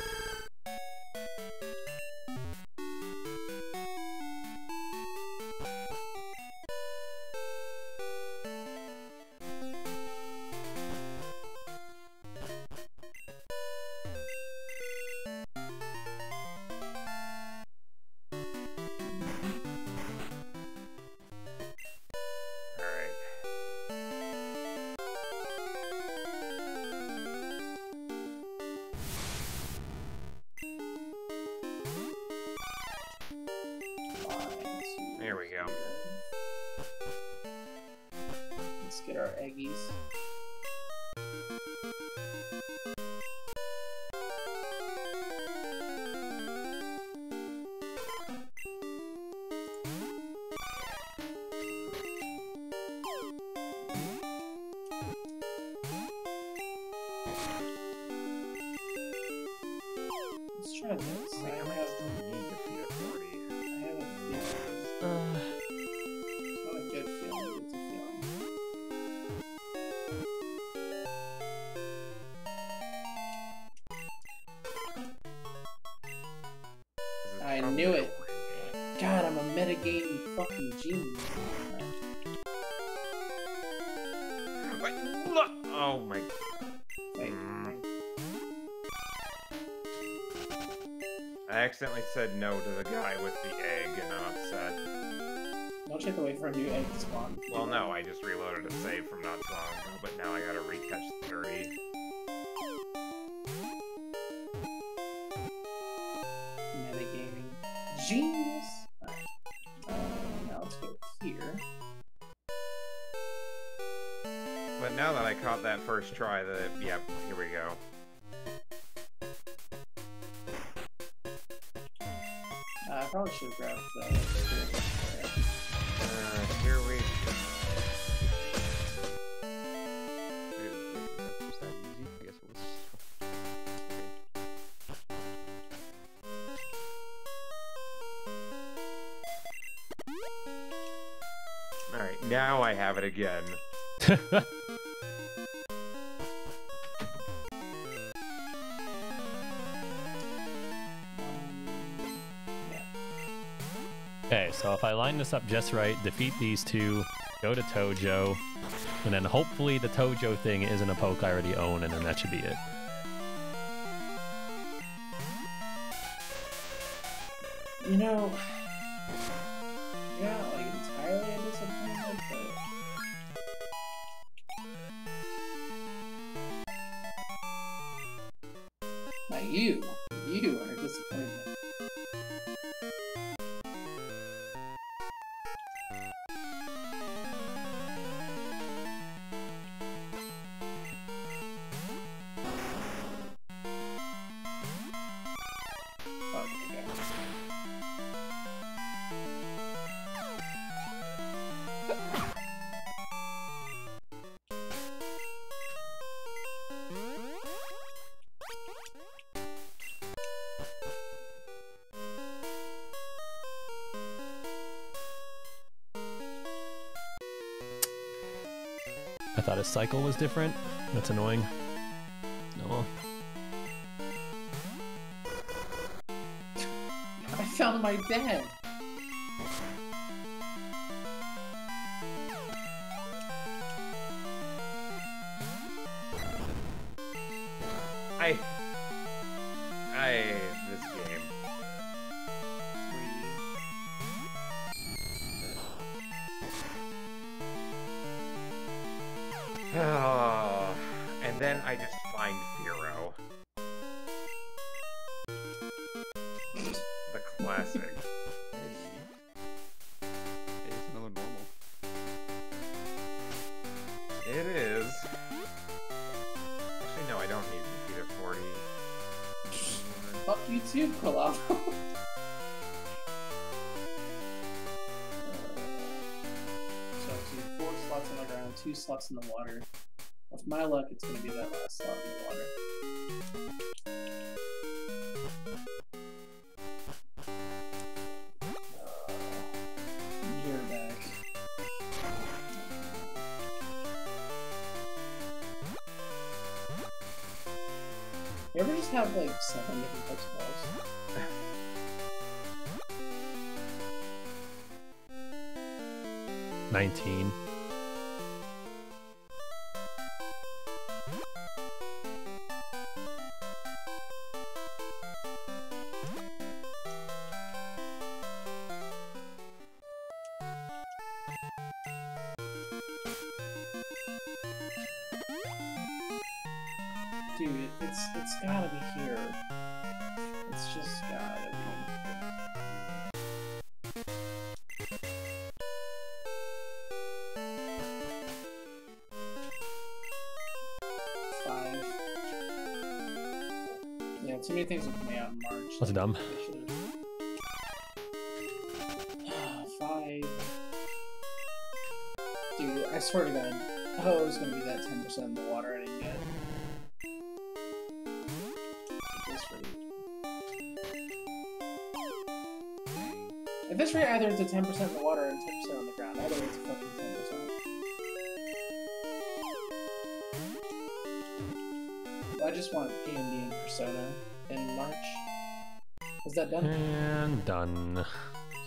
There we go. Let's get our eggies. Said no to the guy with the egg, and I'm upset. Don't you have to wait for a new egg to spawn? Well, no, I just reloaded a save from not too long ago, but now I gotta re-catch 30. Metagaming. Genius! Alright. Now let's go here. But now that I caught that first try, yep, here we go. Probably should have grabbed the here we go. Was that easy? I guess it was. Okay. Alright, now I have it again. So if I line this up just right, defeat these two, go to Tojo, and then hopefully the Tojo thing isn't a poke I already own, and then that should be it. You know, yeah, like entirely I disappointed, but now you are disappointed. Thought his cycle was different. That's annoying. No. I found my dad. Slots in the water. With my luck, it's gonna be that last slot in the water. You're back. You ever just have like 7 different types of balls? Nineteen. It's just gotta be. Yeah, too many things are coming out in March. That's dumb. Five. Dude, I swear to God. Oh, it's gonna be that 10% in the water I didn't get. At this rate, either it's a 10% in the water and 10% on the ground. Either way, it's a fucking 10%. I just want PND and Persona in March. Is that done? And done.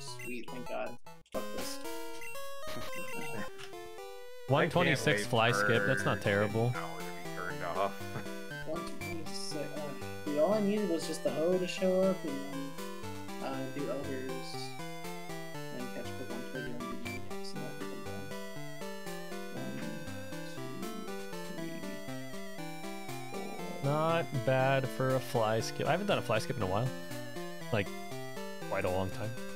Sweet, thank God. Fuck this. 126 fly skip, that's not terrible. Off. 126. All I needed was just the hoe to show up and then do elders and catch Pokemon Twitter and do next and everything down. 1, 2, 3, 4. Not bad for a fly skip. I haven't done a fly skip in a while. Like, quite a long time.